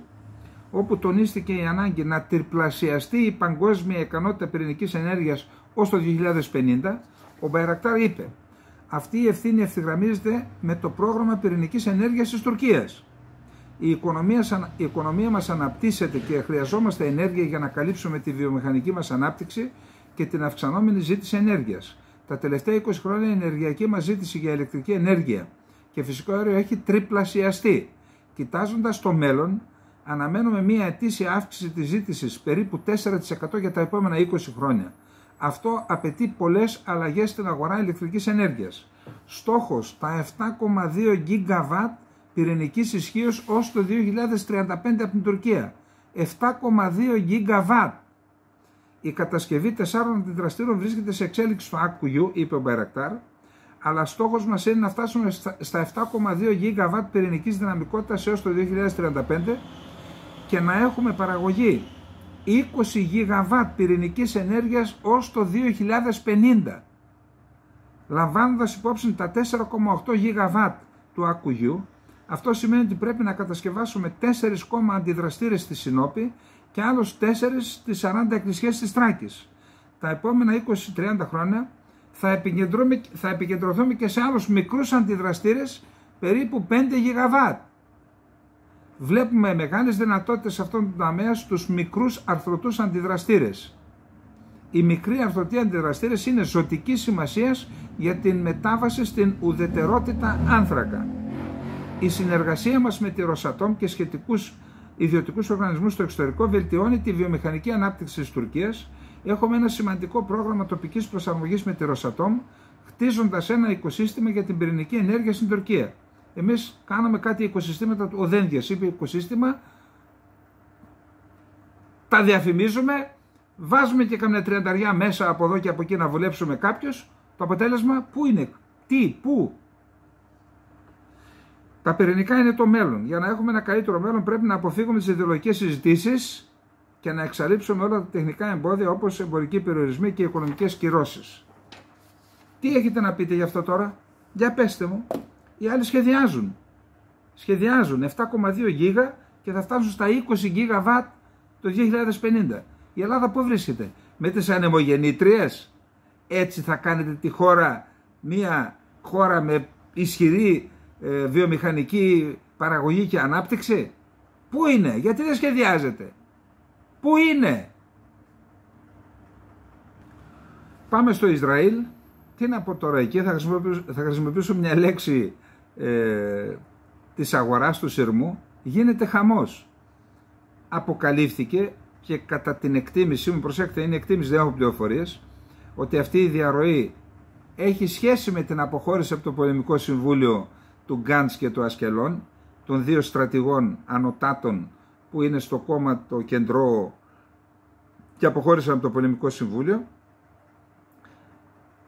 όπου τονίστηκε η ανάγκη να τριπλασιαστεί η παγκόσμια ικανότητα πυρηνικής ενέργειας ως το 2050, ο Bayrakter είπε: αυτή η ευθύνη ευθυγραμμίζεται με το πρόγραμμα πυρηνικής ενέργειας της Τουρκίας. Η οικονομία μας αναπτύσσεται και χρειαζόμαστε ενέργεια για να καλύψουμε τη βιομηχανική μας ανάπτυξη και την αυξανόμενη ζήτηση ενέργειας. Τα τελευταία 20 χρόνια η ενεργειακή μας ζήτηση για ηλεκτρική ενέργεια και φυσικό αέριο έχει τριπλασιαστεί. Κοιτάζοντας το μέλλον, αναμένουμε μια ετήσια αύξηση της ζήτησης περίπου 4% για τα επόμενα 20 χρόνια. Αυτό απαιτεί πολλές αλλαγές στην αγορά ηλεκτρικής ενέργειας. Στόχος τα 7,2 γιγαβάτ πυρηνικής ισχύως ως το 2035 από την Τουρκία. 7,2 γιγαβάτ. Η κατασκευή 4 αντιδραστήρων βρίσκεται σε εξέλιξη στο Akkuyu, είπε ο Bayrakter, αλλά στόχος μας είναι να φτάσουμε στα 7,2 γιγαβάτ πυρηνικής δυναμικότητας έως το 2035 και να έχουμε παραγωγή 20 γιγαβάτ πυρηνικής ενέργειας ως το 2050. Λαμβάνοντας υπόψη τα 4,8 γιγαβάτ του Ακουγιού, αυτό σημαίνει ότι πρέπει να κατασκευάσουμε 4 ακόμα αντιδραστήρες στη Σινόπη και άλλους 4 στις 40 εκκλησίες της Θράκης. Τα επόμενα 20-30 χρόνια θα επικεντρωθούμε και σε άλλους μικρούς αντιδραστήρες περίπου 5 γιγαβάτ. Βλέπουμε μεγάλες δυνατότητες σε αυτόν τον τομέα στους μικρούς αρθρωτούς αντιδραστήρες. Οι μικροί αρθρωτοί αντιδραστήρες είναι ζωτικής σημασίας για την μετάβαση στην ουδετερότητα άνθρακα. Η συνεργασία μας με τη Rosatom και σχετικούς ιδιωτικούς οργανισμούς στο εξωτερικό βελτιώνει τη βιομηχανική ανάπτυξη της Τουρκίας. Έχουμε ένα σημαντικό πρόγραμμα τοπικής προσαρμογής με τη Rosatom, χτίζοντας ένα οικοσύστημα για την πυρηνική ενέργεια στην Τουρκία. Εμείς κάναμε κάτι οικοσυστήματα του Οδένδιας, είπε οικοσύστημα, τα διαφημίζουμε, βάζουμε και καμιά 30 μέσα από εδώ και από εκεί να βολέψουμε κάποιος. Το αποτέλεσμα πού είναι, τι, πού. Τα πυρηνικά είναι το μέλλον. Για να έχουμε ένα καλύτερο μέλλον πρέπει να αποφύγουμε τις ιδεολογικές συζητήσεις και να εξαλείψουμε όλα τα τεχνικά εμπόδια όπως εμπορικοί περιορισμοί και οικονομικές κυρώσεις. Τι έχετε να πείτε γι' αυτό τώρα, για πέστε μου. Οι άλλοι σχεδιάζουν 7,2 γίγα και θα φτάσουν στα 20 γίγα βατ το 2050. Η Ελλάδα πού βρίσκεται, με τις ανεμογεννήτριες? Έτσι θα κάνετε τη χώρα μια χώρα με ισχυρή βιομηχανική παραγωγή και ανάπτυξη? Πού είναι, γιατί δεν σχεδιάζετε, πού είναι? Πάμε στο Ισραήλ. Τι να πω τώρα εκεί, θα χρησιμοποιήσω μια λέξη της αγοράς του σειρμού. Γίνεται χαμός. Αποκαλύφθηκε και κατά την εκτίμησή μου, προσέξτε, είναι εκτίμηση, δεν έχω πληροφορίες, ότι αυτή η διαρροή έχει σχέση με την αποχώρηση από το Πολεμικό Συμβούλιο του Γκάντς και του Ασκελών, των δύο στρατηγών ανωτάτων που είναι στο κόμμα το κεντρό και αποχώρησαν από το Πολεμικό Συμβούλιο.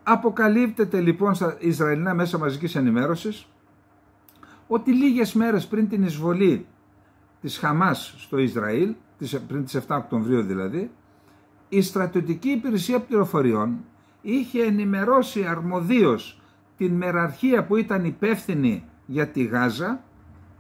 Αποκαλύπτεται λοιπόν στα Ισραηλινά μέσα μαζικής ενημέρωσης ότι λίγες μέρες πριν την εισβολή της Χαμάς στο Ισραήλ, πριν τις 7 Οκτωβρίου δηλαδή, η στρατιωτική υπηρεσία πληροφοριών είχε ενημερώσει αρμοδίως την μεραρχία που ήταν υπεύθυνη για τη Γάζα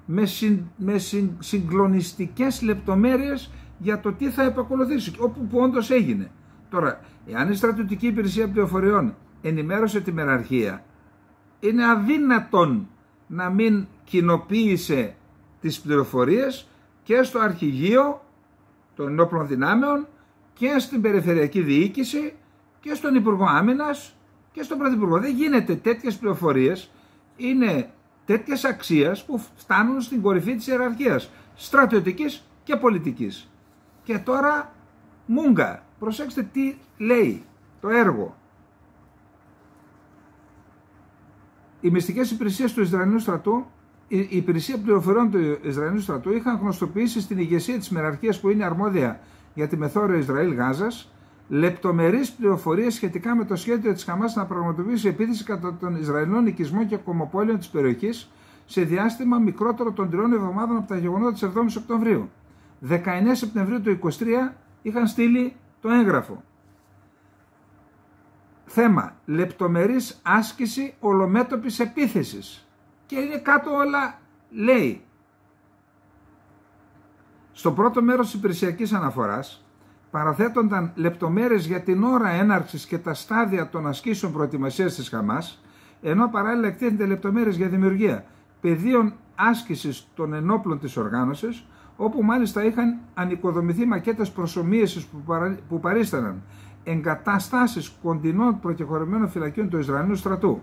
με συγκλονιστικές λεπτομέρειες για το τι θα επακολουθήσει, όπου όντως έγινε. Τώρα, εάν η στρατιωτική υπηρεσία πληροφοριών ενημέρωσε τη μεραρχία, είναι αδύνατον να μην κοινοποίησε τις πληροφορίες και στο αρχηγείο των ενόπλων δυνάμεων και στην περιφερειακή διοίκηση και στον Υπουργό Άμυνας και στον Πρωθυπουργό. Δεν γίνεται. Τέτοιες πληροφορίες είναι τέτοιες αξίας που φτάνουν στην κορυφή της ιεραρχίας στρατιωτικής και πολιτικής. Και τώρα μούγκα, προσέξτε τι λέει το έργο. Οι μυστικές υπηρεσίες του Ισραηλινού στρατού, η υπηρεσία πληροφοριών του Ισραηλινού στρατού είχαν γνωστοποιήσει στην ηγεσία της μεραρχίας που είναι αρμόδια για τη μεθόριο Ισραήλ-Γάζας λεπτομερείς πληροφορίες σχετικά με το σχέδιο της Χαμάς να πραγματοποιήσει επίθεση κατά των Ισραηλινών οικισμών και κομμοπόλεων της περιοχής σε διάστημα μικρότερο των 3 εβδομάδων από τα γεγονότα της 7ης Οκτωβρίου. 19 Σεπτεμβρίου του 23 είχαν στείλει το έγγραφο. Θέμα, λεπτομερής άσκηση ολομέτωπης επίθεσης. Και είναι κάτω όλα, λέει. Στο πρώτο μέρος της υπηρεσιακής αναφοράς παραθέτονταν λεπτομέρειες για την ώρα έναρξης και τα στάδια των ασκήσεων προετοιμασίας της Χαμάς, ενώ παράλληλα εκτείνονται λεπτομέρειες για δημιουργία πεδίων άσκησης των ενόπλων της οργάνωσης, όπου μάλιστα είχαν ανοικοδομηθεί μακέτες προσομοίησης που παρίσταναν εγκαταστάσεις κοντινών προκεχωρημένων φυλακίων του Ισραηλινού στρατού.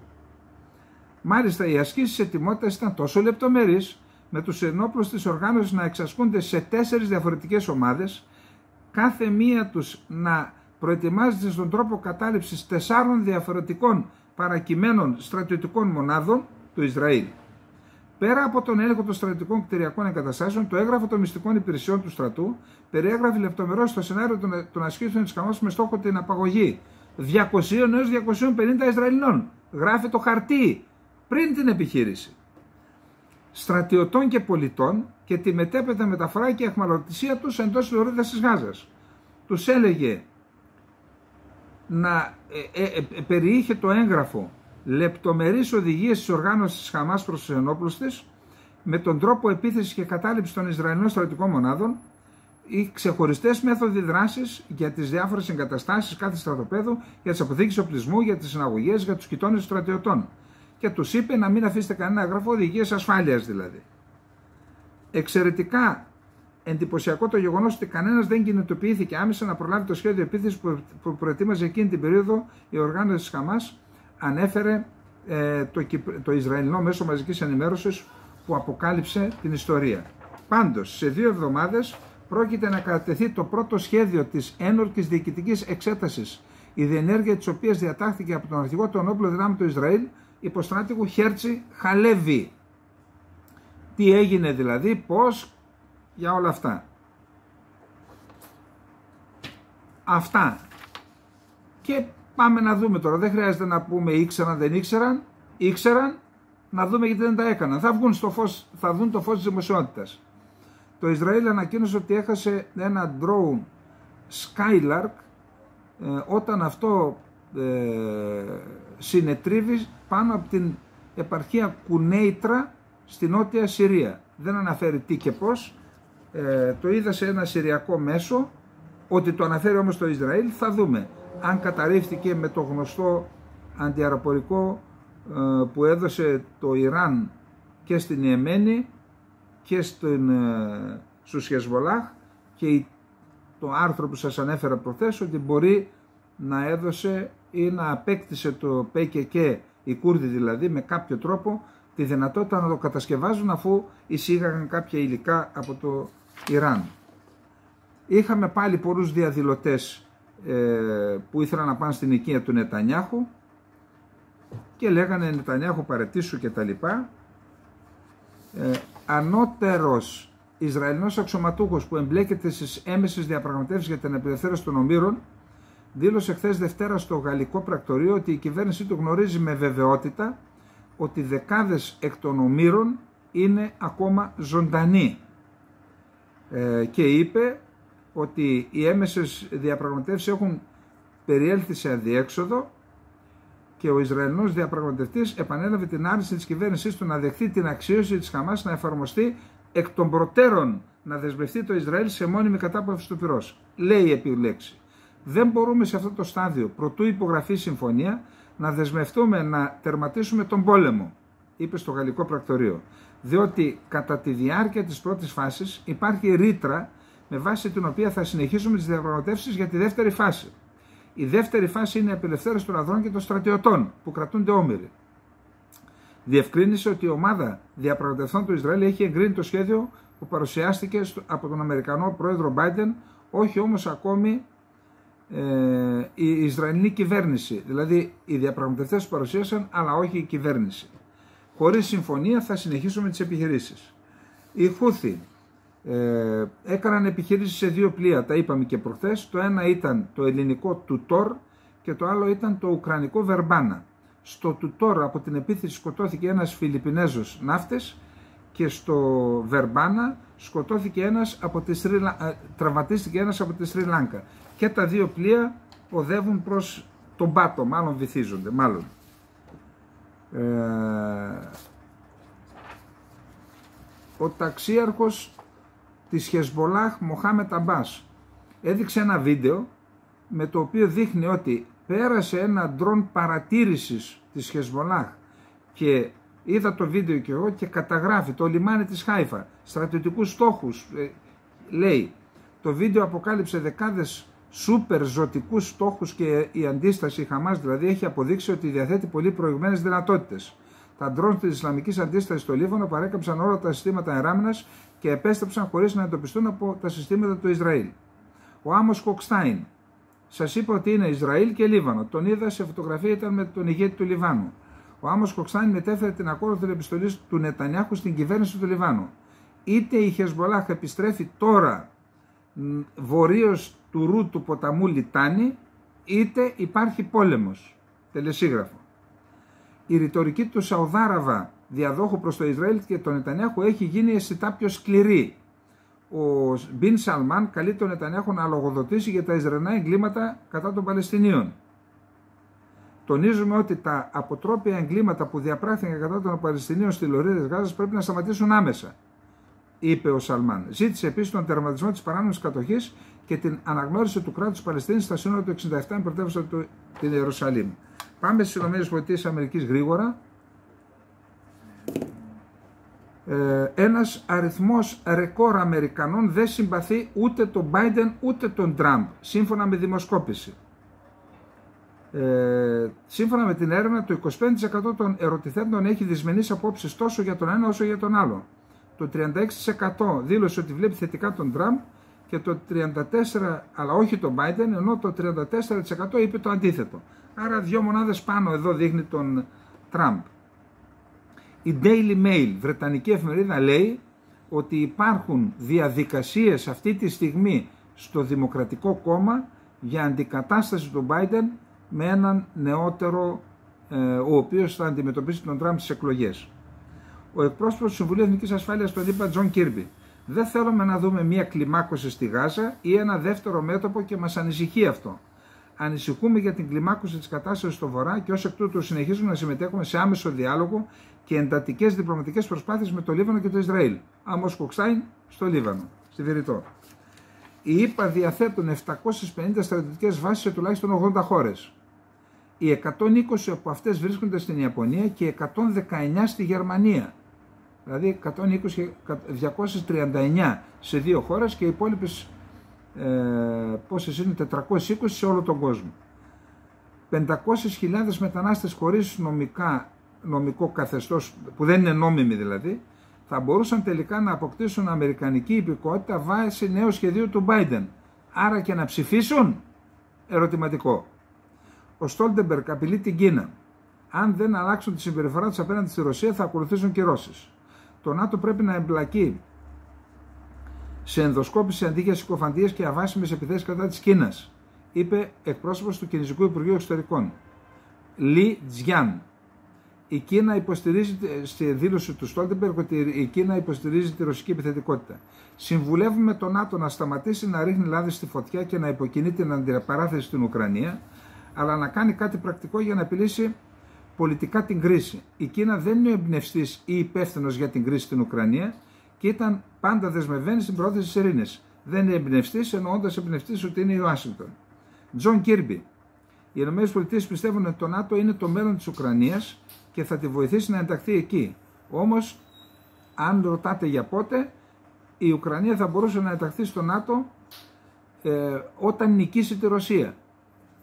Μάλιστα, οι ασκήσεις ετοιμότητας ήταν τόσο λεπτομερείς, με τους ενόπλους της οργάνωσης να εξασκούνται σε 4 διαφορετικές ομάδες, κάθε μία τους να προετοιμάζεται στον τρόπο κατάληψης 4 διαφορετικών παρακειμένων στρατιωτικών μονάδων του Ισραήλ. Πέρα από τον έλεγχο των στρατιωτικών κτηριακών εγκαταστάσεων, το έγγραφο των μυστικών υπηρεσιών του στρατού περιέγραφε λεπτομερώς το σενάριο των ασκήσεων της Χαμάς με στόχο την απαγωγή 200 έως 250 Ισραηλινών. Γράφει το χαρτί πριν την επιχείρηση. Στρατιωτών και πολιτών και τη μετέπειτα μεταφορά και αιχμαλωτισία τους εντός της λωρίδας της Γάζας. Τους έλεγε να περιείχε το έγγραφο λεπτομερείς οδηγίες της οργάνωσης της Χαμάς προς τους ενόπλους της, με τον τρόπο επίθεσης και κατάληψης των Ισραηλινών στρατιωτικών μονάδων, οι ξεχωριστές μέθοδοι δράσης για τις διάφορες εγκαταστάσεις κάθε στρατοπέδου, για τις αποθήκες οπλισμού, για τις συναγωγές, για τους κοιτώνες στρατιωτών. Και τους είπε να μην αφήσετε κανένα έγγραφο, οδηγίες ασφάλειας δηλαδή. Εξαιρετικά εντυπωσιακό το γεγονός ότι κανένας δεν κινητοποιήθηκε άμεσα να προλάβει το σχέδιο επίθεσης που προετοίμαζε εκείνη την περίοδο η οργάνωση της Χαμάς, ανέφερε το Ισραηλινό μέσο μαζικής ενημέρωσης που αποκάλυψε την ιστορία. Πάντως, σε 2 εβδομάδες πρόκειται να κατατεθεί το πρώτο σχέδιο της ένορκης διοικητικής εξέτασης, η διενέργεια της οποίας διατάχθηκε από τον αρχηγό των όπλων δυνάμεων του Ισραήλ, υποστράτηγο Χέρτσι Χαλέβι. Τι έγινε δηλαδή, πώς, για όλα αυτά. Αυτά. Και πάμε να δούμε τώρα, δεν χρειάζεται να πούμε ήξεραν, δεν ήξεραν, ήξεραν, να δούμε γιατί δεν τα έκαναν. Θα βγουν στο φως, θα δουν το φως της δημοσιότητας. Το Ισραήλ ανακοίνωσε ότι έχασε ένα drone Skylark όταν αυτό συνετρίβει πάνω από την επαρχία Κουνέιτρα στη νότια Συρία. Δεν αναφέρει τι και πώς, το είδα σε ένα συριακό μέσο, ότι το αναφέρει όμως το Ισραήλ, θα δούμε αν καταρρίφθηκε με το γνωστό αντιαεροπορικό που έδωσε το Ιράν και στην Ιεμένη και στους Χεσβολάχ, και το άρθρο που σας ανέφερα προχθές ότι μπορεί να έδωσε ή να απέκτησε το ΠΚΚ, οι Κούρδοι δηλαδή, με κάποιο τρόπο τη δυνατότητα να το κατασκευάζουν αφού εισήγαγαν κάποια υλικά από το Ιράν. Είχαμε πάλι πολλούς διαδηλωτές που ήθελαν να πάνε στην οικία του Νετανιάχου και λέγανε Νετανιάχου παρετήσου και τα λοιπά. Ανώτερος Ισραηλινός αξιωματούχος που εμπλέκεται στις έμεσες διαπραγματεύσεις για την απελευθέρωση των ομήρων δήλωσε χθες Δευτέρα στο γαλλικό πρακτορείο ότι η κυβέρνησή του γνωρίζει με βεβαιότητα ότι δεκάδες εκ των ομήρων είναι ακόμα ζωντανοί και είπε ότι οι έμεσες διαπραγματεύσεις έχουν περιέλθει σε αδιέξοδο και ο Ισραηλινός διαπραγματευτής επανέλαβε την άρνηση της κυβέρνησής του να δεχθεί την αξίωση της Χαμάς να εφαρμοστεί εκ των προτέρων, να δεσμευτεί το Ισραήλ σε μόνιμη κατάπαυση του πυρός. Λέει επί λέξη. Δεν μπορούμε σε αυτό το στάδιο, προτού υπογραφεί συμφωνία, να δεσμευτούμε να τερματίσουμε τον πόλεμο, είπε στο γαλλικό πρακτορείο, διότι κατά τη διάρκεια της πρώτης φάσης υπάρχει ρήτρα με βάση την οποία θα συνεχίσουμε τις διαπραγματεύσεις για τη δεύτερη φάση. Η δεύτερη φάση είναι η απελευθέρωση των ανδρών και των στρατιωτών που κρατούνται όμοιροι. Διευκρίνησε ότι η ομάδα διαπραγματευτών του Ισραήλ έχει εγκρίνει το σχέδιο που παρουσιάστηκε από τον Αμερικανό πρόεδρο Biden, όχι όμως ακόμη η Ισραηλινή κυβέρνηση. Δηλαδή οι διαπραγματευτές που παρουσίασαν, αλλά όχι η κυβέρνηση. Χωρίς συμφωνία θα συνεχίσουμε τις επιχειρήσεις. Οι Χούθη έκαναν επιχειρήσεις σε δύο πλοία, τα είπαμε και προχθές. Το ένα ήταν το ελληνικό Τουτόρ και το άλλο ήταν το ουκρανικό Βερμπάνα. Στο Τουτόρ από την επίθεση σκοτώθηκε ένας Φιλιππινέζος ναύτης και στο Βερμπάνα σκοτώθηκε ένας από τη τραυματίστηκε ένας από τη Σρι Λάνκα. Και τα δύο πλοία οδεύουν προς τον πάτο, μάλλον βυθίζονται, μάλλον. Ο ταξίαρχος της Χεσμπολάχ Μοχάμετ Αμπάς έδειξε ένα βίντεο με το οποίο δείχνει ότι πέρασε ένα ντρόν παρατήρησης της Χεσμπολάχ και είδα το βίντεο και εγώ και καταγράφει το λιμάνι της Χάιφα, στρατιωτικούς στόχους, λέει. Το βίντεο αποκάλυψε δεκάδες σούπερ ζωτικούς στόχους και η αντίσταση, η Χαμάς δηλαδή, έχει αποδείξει ότι διαθέτει πολύ προηγμένες δυνατότητες. Τα ντρόν της Ισλαμικής Αντίστασης στο Λίβανο παρέκαψαν όλα τα συστήματα εράμινας και επέστρεψαν χωρίς να εντοπιστούν από τα συστήματα του Ισραήλ. Ο Άμος Χοχστάιν, σας είπα ότι είναι Ισραήλ και Λίβανο. Τον είδα σε φωτογραφία, ήταν με τον ηγέτη του Λιβάνου. Ο Άμος Χοχστάιν μετέφερε την ακόλουθη επιστολή του Νετανιάχου στην κυβέρνηση του Λιβάνου. Είτε η Χεσμπολάχ επιστρέφει τώρα βορείως του ρου του ποταμού Λιτάνη, είτε υπάρχει πόλεμος. Τελεσίγραφο. Η ρητορική του Σαουδάραβα διαδόχου προς το Ισραήλ και τον Νετανιάχου έχει γίνει αισθητά πιο σκληρή. Ο Μπιν Σαλμάν καλεί τον Νετανιάχου να λογοδοτήσει για τα Ισραηλινά εγκλήματα κατά των Παλαιστινίων. Τονίζουμε ότι τα αποτρόπια εγκλήματα που διαπράχθηκαν κατά των Παλαιστινίων στη λωρίδα της Γάζας πρέπει να σταματήσουν άμεσα, είπε ο Σαλμάν. Ζήτησε επίσης τον τερματισμό της παράνομης κατοχής και την αναγνώριση του κράτους Παλαιστίνης στα σύνορα του 67 με πρωτεύουσα του την Ιερουσαλήμ. Πάμε στις ΗΠΑ γρήγορα. Ένας αριθμός ρεκόρ Αμερικανών δεν συμπαθεί ούτε τον Biden ούτε τον Τραμπ, σύμφωνα με δημοσκόπηση. Σύμφωνα με την έρευνα, το 25% των ερωτηθέντων έχει δυσμενείς απόψεις τόσο για τον ένα όσο για τον άλλο. Το 36% δήλωσε ότι βλέπει θετικά τον Τραμπ και το 34% αλλά όχι τον Biden, ενώ το 34% είπε το αντίθετο. Άρα δύο μονάδες πάνω εδώ δείχνει τον Τραμπ. Η Daily Mail, βρετανική εφημερίδα, λέει ότι υπάρχουν διαδικασίες αυτή τη στιγμή στο Δημοκρατικό Κόμμα για αντικατάσταση του Biden με έναν νεότερο, ο οποίος θα αντιμετωπίσει τον Τραμπ στις εκλογές. Ο εκπρόσωπος του Συμβουλίου Εθνικής Ασφάλειας στον ΗΠΑ, John Kirby. Δεν θέλουμε να δούμε μία κλιμάκωση στη Γάζα ή ένα δεύτερο μέτωπο και μας ανησυχεί αυτό. Ανησυχούμε για την κλιμάκωση της κατάστασης στο Βορρά και ως εκ τούτου συνεχίζουμε να συμμετέχουμε σε άμεσο διάλογο και εντατικές διπλωματικές προσπάθειες με το Λίβανο και το Ισραήλ. Άμος Χοχστάιν στο Λίβανο, στη Βηρητό. Οι ΗΠΑ διαθέτουν 750 στρατιωτικές βάσεις σε τουλάχιστον 80 χώρες. Οι 120 από αυτές βρίσκονται στην Ιαπωνία και 119 στη Γερμανία. Δηλαδή 239 σε δύο χώρες και οι υπόλοιπες πόσες είναι 420 σε όλο τον κόσμο. 500.000 μετανάστες χωρίς νομικό καθεστώς, που δεν είναι νόμιμοι δηλαδή, θα μπορούσαν τελικά να αποκτήσουν αμερικανική υπηκότητα βάσει νέου σχεδίου του Biden. Άρα και να ψηφίσουν, ερωτηματικό. Ο Στόλτεμπεργκ απειλεί την Κίνα. Αν δεν αλλάξουν τη συμπεριφορά τους απέναντι στη Ρωσία, θα ακολουθήσουν κυρώσεις. Το ΝΑΤΟ πρέπει να εμπλακεί σε ενδοσκόπηση αντί για συκοφαντίες και αβάσιμες επιθέσεις κατά της Κίνας, είπε εκπρόσωπος του Κινέζικου Υπουργείου Εξωτερικών, Λι Τζιάν. Η Κίνα υποστηρίζει, στη δήλωση του Στόλτεμπεργκ, ότι η Κίνα υποστηρίζει τη ρωσική επιθετικότητα. Συμβουλεύουμε τον ΝΑΤΟ να σταματήσει να ρίχνει λάδι στη φωτιά και να υποκινεί την αντιπαράθεση στην Ουκρανία, αλλά να κάνει κάτι πρακτικό για να επιλύσει πολιτικά την κρίση. Η Κίνα δεν είναι ο εμπνευστής ή υπεύθυνος για την κρίση στην Ουκρανία και ήταν πάντα δεσμευμένη στην πρόθεση της ειρήνης. Δεν είναι εμπνευστής, εννοώντας εμπνευστής ότι είναι η Ουάσιγκτον. Τζον Κίρμπι. Οι ΗΠΑ πιστεύουν ότι το ΝΑΤΟ είναι το μέλλον της Ουκρανίας και θα τη βοηθήσει να ενταχθεί εκεί. Όμως, αν ρωτάτε για πότε, η Ουκρανία θα μπορούσε να ενταχθεί στο ΝΑΤΟ όταν νικήσει τη Ρωσία.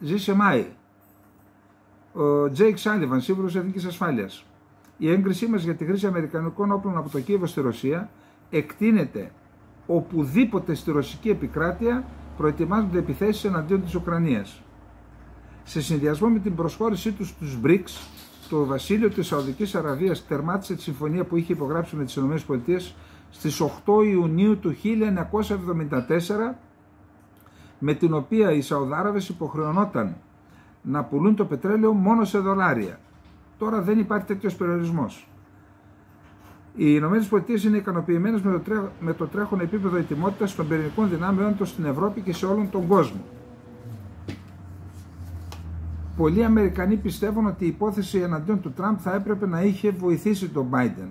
Ζήσε Μάη. Ο Τζέικ Σάλιβαν, σύμβουλος Εθνικής Ασφάλειας. Η έγκρισή μας για τη χρήση αμερικανικών όπλων από το Κίεβο στη Ρωσία εκτείνεται οπουδήποτε στη ρωσική επικράτεια προετοιμάζονται επιθέσεις εναντίον της Ουκρανίας. Σε συνδυασμό με την προσχώρησή τους στους BRICS, το βασίλειο της Σαουδικής Αραβίας τερμάτισε τη συμφωνία που είχε υπογράψει με τις ΗΠΑ στις 8 Ιουνίου του 1974, με την οποία οι Σαουδάραβες υποχρεωνόταν να πουλούν το πετρέλαιο μόνο σε $. Τώρα δεν υπάρχει τέτοιος περιορισμός. Οι ΗΠΑ είναι ικανοποιημένες με το τρέχον επίπεδο ετοιμότητας των πυρηνικών δυνάμεών τους στην Ευρώπη και σε όλον τον κόσμο. Πολλοί Αμερικανοί πιστεύουν ότι η υπόθεση εναντίον του Τραμπ θα έπρεπε να είχε βοηθήσει τον Biden.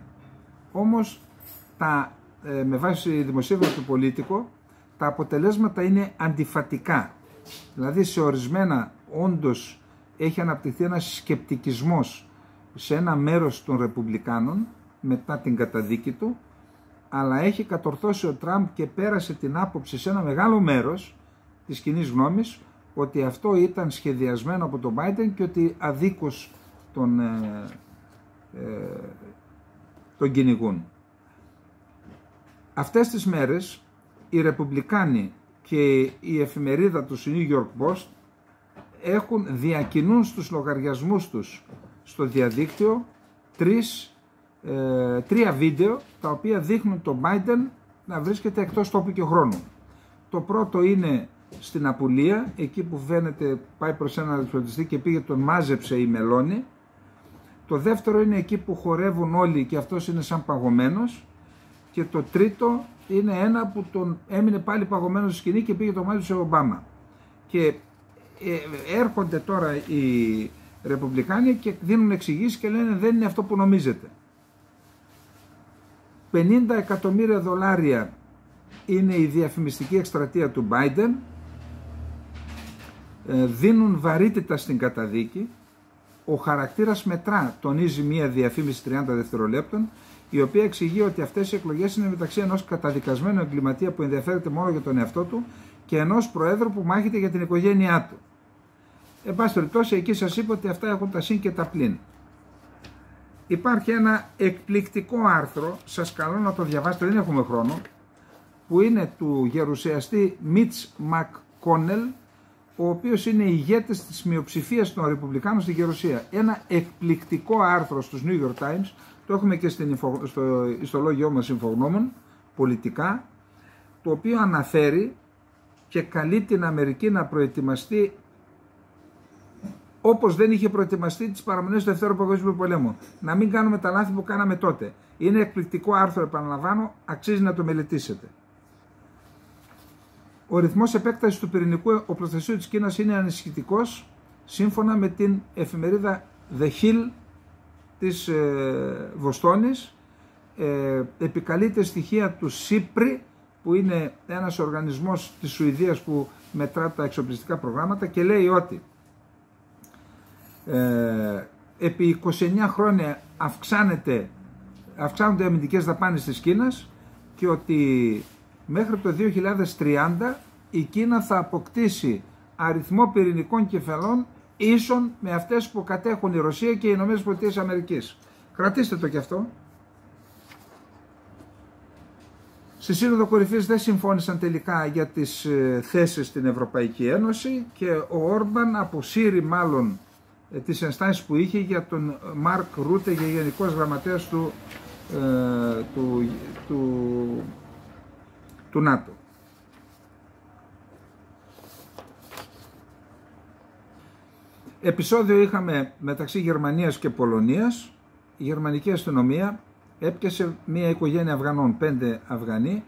Όμως, με βάση δημοσίευμα του Πολίτικο, τα αποτελέσματα είναι αντιφατικά. Δηλαδή, σε ορισμένα όντως έχει αναπτυχθεί ένας σκεπτικισμός σε ένα μέρος των Ρεπουμπλικάνων μετά την καταδίκη του, αλλά έχει κατορθώσει ο Τραμπ και πέρασε την άποψη σε ένα μεγάλο μέρος της κοινής γνώμης ότι αυτό ήταν σχεδιασμένο από τον Biden και ότι αδίκως τον κυνηγούν. Αυτές τις μέρες οι Ρεπουμπλικάνοι και η εφημερίδα του New York Post διακινούν στους λογαριασμούς τους στο διαδίκτυο τρία βίντεο τα οποία δείχνουν τον Biden να βρίσκεται εκτός τόπου και χρόνου. Το πρώτο είναι στην Απουλία, εκεί που φαίνεται πάει προς έναν αλυσοδιστή και πήγε, τον μάζεψε η Μελώνη. Το δεύτερο είναι εκεί που χορεύουν όλοι και αυτός είναι σαν παγωμένος. Και το τρίτο είναι ένα που τον έμεινε πάλι παγωμένο στη σκηνή και πήγε το μάτι του σε Ομπάμα. Και έρχονται τώρα οι Ρεπουμπλικάνοι και δίνουν εξηγήσεις και λένε δεν είναι αυτό που νομίζετε. $50 εκατομμύρια είναι η διαφημιστική εκστρατεία του Biden, δίνουν βαρύτητα στην καταδίκη, ο χαρακτήρας μετρά, τονίζει μια διαφήμιση 30 δευτερολέπτων, η οποία εξηγεί ότι αυτές οι εκλογές είναι μεταξύ ενός καταδικασμένου εγκληματία που ενδιαφέρεται μόνο για τον εαυτό του και ενός προέδρου που μάχεται για την οικογένειά του. Εν πάση περιπτώσει, εκεί σας είπα ότι αυτά έχουν τα συν και τα πλήν. Υπάρχει ένα εκπληκτικό άρθρο, σας καλώ να το διαβάσετε, δεν έχουμε χρόνο, που είναι του γερουσιαστή Μιτς Μακκόνελ, ο οποίος είναι ηγέτης της μειοψηφίας των Ρεπουμπλικάνων στη Γερουσία. Ένα εκπληκτικό άρθρο στους New York Times, το έχουμε και στο ιστολόγιό μας Infognomon, πολιτικά, το οποίο αναφέρει και καλεί την Αμερική να προετοιμαστεί όπως δεν είχε προετοιμαστεί τις παραμονές του Δευτέρου Παγκόσμιου Πολέμου. Να μην κάνουμε τα λάθη που κάναμε τότε. Είναι εκπληκτικό άρθρο, επαναλαμβάνω, αξίζει να το μελετήσετε. Ο ρυθμός επέκτασης του πυρηνικού οπλοθεσίου της Κίνας είναι ανησυχητικός, σύμφωνα με την εφημερίδα The Hill της Βοστόνης. Επικαλείται στοιχεία του ΣΥΠΡΙ, που είναι ένας οργανισμός της Σουηδίας που μετρά τα εξοπλιστικά προγράμματα, και λέει ότι επί 29 χρόνια αυξάνονται οι αμυντικές δαπάνες της Κίνας και ότι μέχρι το 2030 η Κίνα θα αποκτήσει αριθμό πυρηνικών κεφαλών ίσον με αυτές που κατέχουν η Ρωσία και οι ΗΠΑ. Κρατήστε το κι αυτό. Στη Σύνοδο Κορυφής δεν συμφώνησαν τελικά για τις θέσεις στην Ευρωπαϊκή Ένωση και ο Όρμπαν αποσύρει μάλλον τις ενστάσεις που είχε για τον Μάρκ Ρούτε, για γενικός γραμματέας του ΝΑΤΟ. Επεισόδιο είχαμε μεταξύ Γερμανίας και Πολωνίας. Η γερμανική αστυνομία έπιασε μια οικογένεια Αφγανών, 5 Αφγανοί,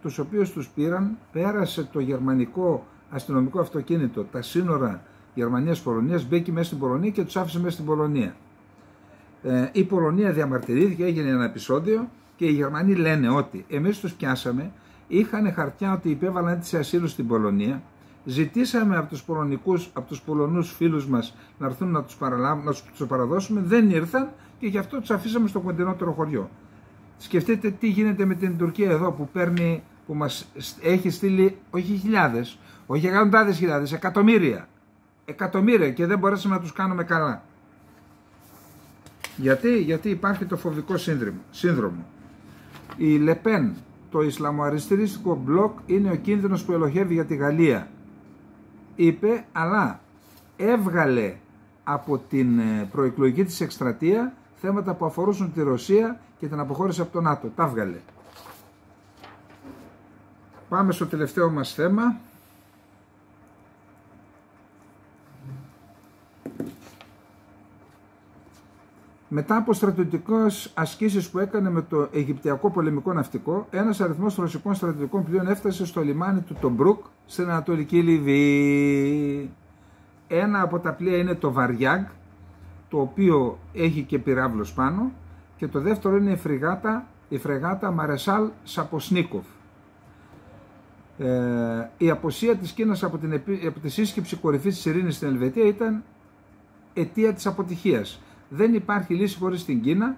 τους οποίους τους πήραν, πέρασε το γερμανικό αστυνομικό αυτοκίνητο τα σύνορα Γερμανίας-Πολωνίας, μπήκε μέσα στην Πολωνία και τους άφησε μέσα στην Πολωνία. Η Πολωνία διαμαρτυρήθηκε, έγινε ένα επεισόδιο και οι Γερμανοί λένε ότι εμείς τους πιάσαμε, είχαν χαρτιά ότι υπέβαλαν αίτηση ασύλου στην Πολωνία, ζητήσαμε από τους Πολωνούς φίλους μας να έρθουν να τους παραδώσουμε, δεν ήρθαν και γι' αυτό τους αφήσαμε στο κοντινότερο χωριό. Σκεφτείτε τι γίνεται με την Τουρκία εδώ που μας έχει στείλει όχι χιλιάδες, όχι εκατοντάδες χιλιάδες, εκατομμύρια και δεν μπορέσαμε να τους κάνουμε καλά. Γιατί υπάρχει το φοβικό σύνδρομο. Η Λεπέν, το Ισλαμοαριστηρίστικο μπλοκ, είναι ο κίνδυνος που ελοχεύει για τη Γαλλία, είπε, αλλά έβγαλε από την προεκλογική της εκστρατεία θέματα που αφορούσαν τη Ρωσία και την αποχώρηση από το ΝΑΤΟ. Τα βγάλε. Πάμε στο τελευταίο μας θέμα. Μετά από στρατιωτικές ασκήσεις που έκανε με το Αιγυπτιακό πολεμικό ναυτικό, ένας αριθμός ρωσικών στρατιωτικών πλοίων έφτασε στο λιμάνι του Τομπρούκ στην Ανατολική Λιβύη. Ένα από τα πλοία είναι το Βαριάγ, το οποίο έχει και πυράβλος πάνω, και το δεύτερο είναι η φρεγάτα Μαρεσάλ Σαποσνίκοφ. Η αποσία της Κίνας από τη σύσκεψη κορυφής της ειρήνης στην Ελβετία ήταν αιτία της αποτυχίας. Δεν υπάρχει λύση χωρίς την Κίνα,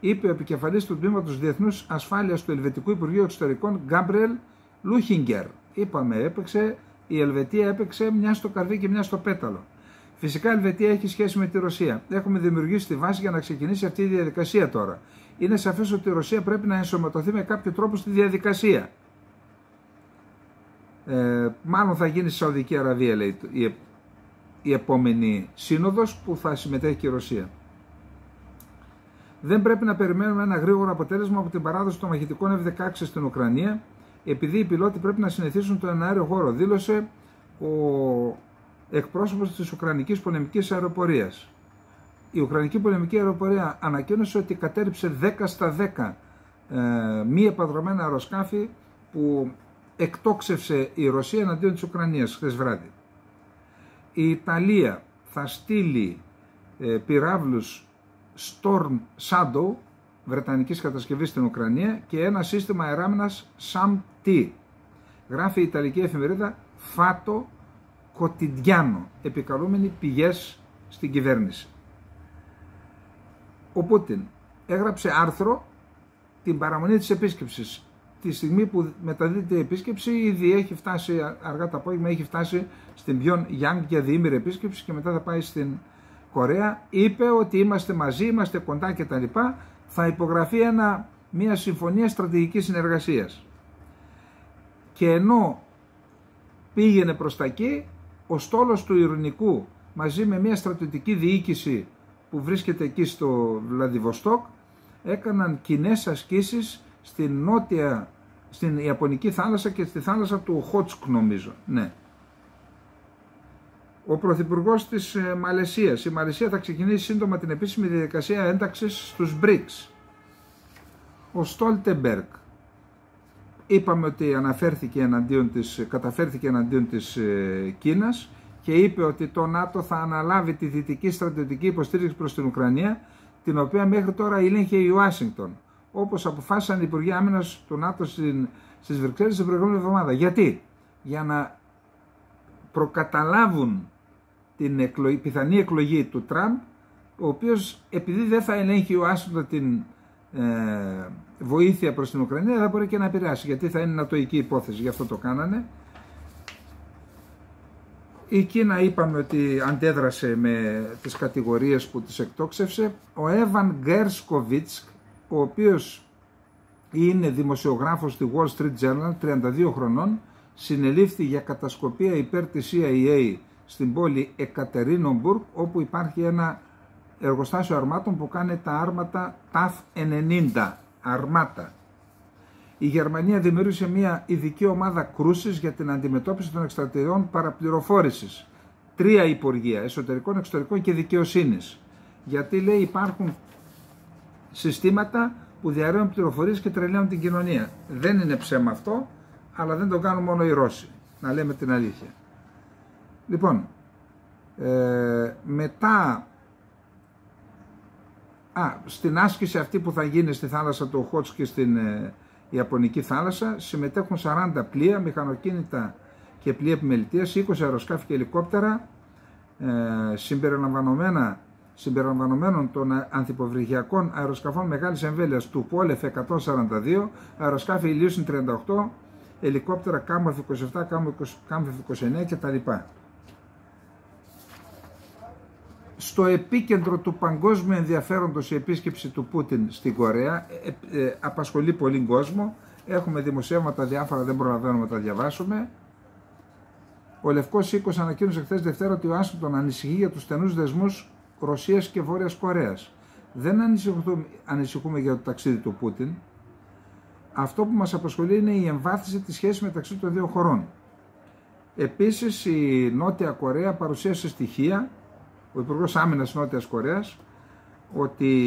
είπε ο επικεφαλής του Τμήματος Διεθνούς Ασφάλειας του Ελβετικού Υπουργείου Εξωτερικών, Γκάμπριελ Λούχιγκερ. Είπαμε, η Ελβετία έπαιξε μια στο καρδί και μια στο πέταλο. Φυσικά η Ελβετία έχει σχέση με τη Ρωσία. Έχουμε δημιουργήσει τη βάση για να ξεκινήσει αυτή η διαδικασία τώρα. Είναι σαφές ότι η Ρωσία πρέπει να ενσωματωθεί με κάποιο τρόπο στη διαδικασία. Μάλλον θα γίνει στη Σαουδική Αραβία, λέει, η επόμενη σύνοδος που θα συμμετέχει και η Ρωσία. Δεν πρέπει να περιμένουμε ένα γρήγορο αποτέλεσμα από την παράδοση των μαχητικών F-16 στην Ουκρανία, επειδή οι πιλότοι πρέπει να συνηθίσουν τον αέριο χώρο, δήλωσε ο εκπρόσωπος της Ουκρανικής Πολεμικής Αεροπορίας. Η Ουκρανική Πολεμική Αεροπορία ανακοίνωσε ότι κατέρριψε 10 στα 10 μη επανδρομένα αεροσκάφη που εκτόξευσε η Ρωσία εναντίον της Ουκρανίας χθες βράδυ. Η Ιταλία θα στείλει πυράβλους Storm Shadow βρετανικής κατασκευής στην Ουκρανία και ένα σύστημα αεράμινας SAM-T, γράφει η Ιταλική εφημερίδα Fatto Quotidiano, επικαλούμενοι πηγές στην κυβέρνηση. Ο Πούτιν έγραψε άρθρο την παραμονή της επίσκεψης. Τη στιγμή που μεταδίδεται η επίσκεψη, ήδη έχει φτάσει αργά το απόγευμα, έχει φτάσει στην Πιον Γιάνγκ για διήμηρη επίσκεψη και μετά θα πάει στην Κορέα. Είπε ότι είμαστε μαζί, είμαστε κοντά κτλ. Θα υπογραφεί μια συμφωνία στρατηγικής συνεργασίας. Και ενώ πήγαινε προς τα εκεί, ο στόλος του Ειρηνικού μαζί με μια στρατιωτική διοίκηση που βρίσκεται εκεί στο Βλαδιβοστόκ έκαναν κοινές ασκήσεις στην Ιαπωνική θάλασσα και στη θάλασσα του Οχότσκ, νομίζω. Ναι. Ο Πρωθυπουργός της Μαλαισίας. Η Μαλαισία θα ξεκινήσει σύντομα την επίσημη διαδικασία ένταξης στους BRICS. Ο Στόλτεμπεργκ, είπαμε ότι καταφέρθηκε εναντίον της Κίνας και είπε ότι το ΝΑΤΟ θα αναλάβει τη δυτική στρατιωτική υποστήριξη προς την Ουκρανία, την οποία μέχρι τώρα ήλεγχε η Ουάσιγκτον, όπως αποφάσισαν οι Υπουργοί Άμυνας του ΝΑΤΟ στις Βρυξέλλες την προηγούμενη εβδομάδα. Γιατί? Για να προκαταλάβουν την πιθανή εκλογή του Τραμπ, ο οποίος, επειδή δεν θα ελέγχει ο Άσοντα την βοήθεια προς την Ουκρανία, θα μπορεί και να επηρεάσει, γιατί θα είναι νατοϊκή υπόθεση, γι' αυτό το κάνανε. Η Κίνα, είπαμε ότι αντέδρασε με τις κατηγορίες που τις εκτόξευσε. Ο Εβαν Γκέρσκοβιτς, ο οποίος είναι δημοσιογράφος στη Wall Street Journal, 32 χρονών, συνελήφθη για κατασκοπία υπέρ της CIA στην πόλη Εκατερίνομπουργκ, όπου υπάρχει ένα εργοστάσιο αρμάτων που κάνει τα άρματα TAF-90, αρμάτα. Η Γερμανία δημιούργησε μια ειδική ομάδα κρούσης για την αντιμετώπιση των εκστρατιών παραπληροφόρησης. 3 υπουργεία, εσωτερικών, εξωτερικών και δικαιοσύνης. Γιατί, λέει, υπάρχουν συστήματα που διαρρέουν πληροφορίες και τρελαίνουν την κοινωνία. Δεν είναι ψέμα αυτό, αλλά δεν το κάνουν μόνο οι Ρώσοι, να λέμε την αλήθεια. Λοιπόν, μετά στην άσκηση αυτή που θα γίνει στη θάλασσα του Οχότσκ και στην Ιαπωνική θάλασσα συμμετέχουν 40 πλοία, μηχανοκίνητα και πλοία επιμελητίας, 20 αεροσκάφη και ελικόπτερα, συμπεριλαμβανομένων των ανθυποβρυχιακών αεροσκαφών μεγάλης εμβέλειας του Πόλεφ 142, αεροσκάφη Ηλίουσιν 38, ελικόπτερα Κάμοφ 27, Κάμοφ 29 κτλ. Στο επίκεντρο του παγκόσμιου ενδιαφέροντος η επίσκεψη του Πούτιν στην Κορέα, απασχολεί πολύ κόσμο, έχουμε δημοσιεύματα διάφορα, δεν προλαβαίνουμε να τα διαβάσουμε. Ο Λευκός Οίκος ανακοίνωσε χθες Δευτέρα ότι ο Άσουτον ανησυχεί για τους στενούς δεσμούς Ρωσίας και Βόρειας Κορέας. Δεν ανησυχούμε για το ταξίδι του Πούτιν. Αυτό που μας απασχολεί είναι η εμβάθυνση της σχέσης μεταξύ των δύο χωρών. Επίσης, η Νότια Κορέα παρουσίασε στοιχεία, ο Υπουργός Άμυνας της Νότιας Κορέας, ότι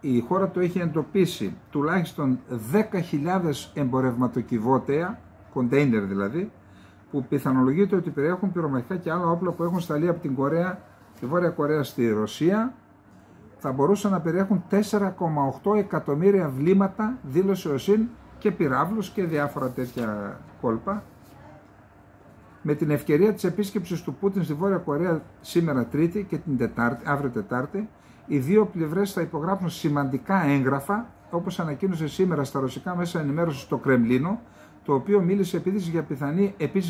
η χώρα του έχει εντοπίσει τουλάχιστον 10.000 εμπορευματοκιβώταια, κοντέινερ δηλαδή, που πιθανολογείται ότι περιέχουν πυρομαχικά και άλλα όπλα που έχουν σταλεί από την Κορέα, τη Βόρεια Κορέα στη Ρωσία. Θα μπορούσαν να περιέχουν 4,8 εκατομμύρια βλήματα, δήλωσε ο ΣΥΝ, και πυράβλους και διάφορα τέτοια κόλπα. Με την ευκαιρία της επίσκεψης του Πούτιν στη Βόρεια Κορέα σήμερα Τρίτη και την αύριο Τετάρτη, οι δύο πλευρές θα υπογράψουν σημαντικά έγγραφα, όπως ανακοίνωσε σήμερα στα ρωσικά μέσα ενημέρωσης στο Κρεμλίνο, το οποίο μίλησε επίσης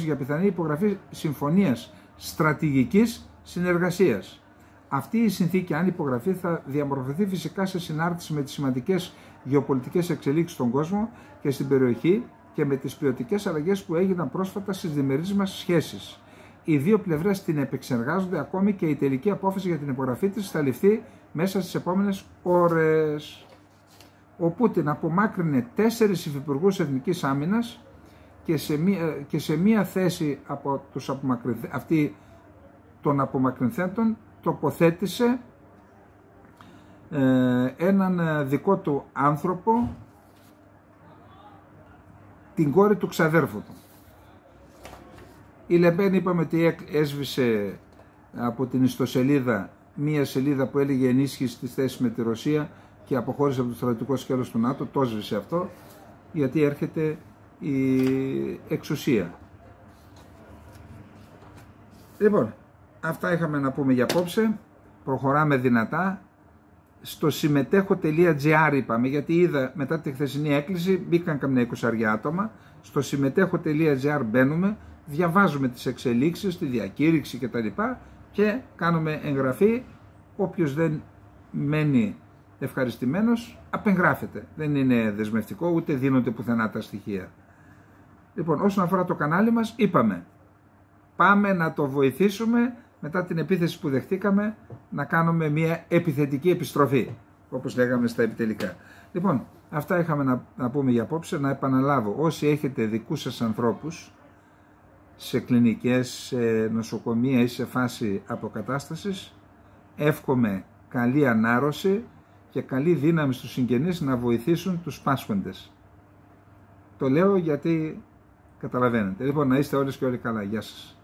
για πιθανή υπογραφή συμφωνίας στρατηγικής συνεργασίας. Αυτή η συνθήκη, αν υπογραφεί, θα διαμορφωθεί φυσικά σε συνάρτηση με τις σημαντικές γεωπολιτικές εξελίξεις στον κόσμο και στην περιοχή και με τις ποιοτικές αλλαγές που έγιναν πρόσφατα στις διμερείς μας σχέσεις. Οι δύο πλευρές την επεξεργάζονται ακόμη και η τελική απόφαση για την υπογραφή της θα ληφθεί μέσα στις επόμενες ώρες. Ο Πούτιν απομάκρυνε 4 υφυπουργούς Εθνικής Άμυνας και σε μία θέση από αυτή των απομακρυνθέντων τοποθέτησε έναν δικό του άνθρωπο, την κόρη του ξαδέρφου του. Η Λεπέν, είπαμε ότι έσβησε από την ιστοσελίδα μία σελίδα που έλεγε ενίσχυση της θέσης με τη Ρωσία και αποχώρησε από το στρατιωτικό σκέλος του ΝΑΤΟ, το έσβησε αυτό γιατί έρχεται η εξουσία. Λοιπόν, αυτά είχαμε να πούμε για απόψε, προχωράμε δυνατά. Στο συμμετέχω.gr είπαμε, γιατί είδα μετά τη χθεσινή έκκληση μπήκαν καμιά 20 άτομα. Στο συμμετέχω.gr μπαίνουμε, διαβάζουμε τις εξελίξεις, τη διακήρυξη κτλ. Και κάνουμε εγγραφή. Όποιος δεν μένει ευχαριστημένος απεγγράφεται. Δεν είναι δεσμευτικό, ούτε δίνονται πουθενά τα στοιχεία. Λοιπόν, όσον αφορά το κανάλι μας, είπαμε πάμε να το βοηθήσουμε μετά την επίθεση που δεχτήκαμε να κάνουμε μια επιθετική επιστροφή, όπως λέγαμε στα επιτελικά. Λοιπόν, αυτά είχαμε να πούμε για απόψε. Να επαναλάβω, όσοι έχετε δικούς σας ανθρώπους σε κλινικές, σε νοσοκομεία ή σε φάση αποκατάστασης, εύχομαι καλή ανάρρωση και καλή δύναμη στους συγγενείς να βοηθήσουν τους πάσχοντες. Το λέω γιατί καταλαβαίνετε. Λοιπόν, να είστε όλες και όλοι καλά. Γεια σας.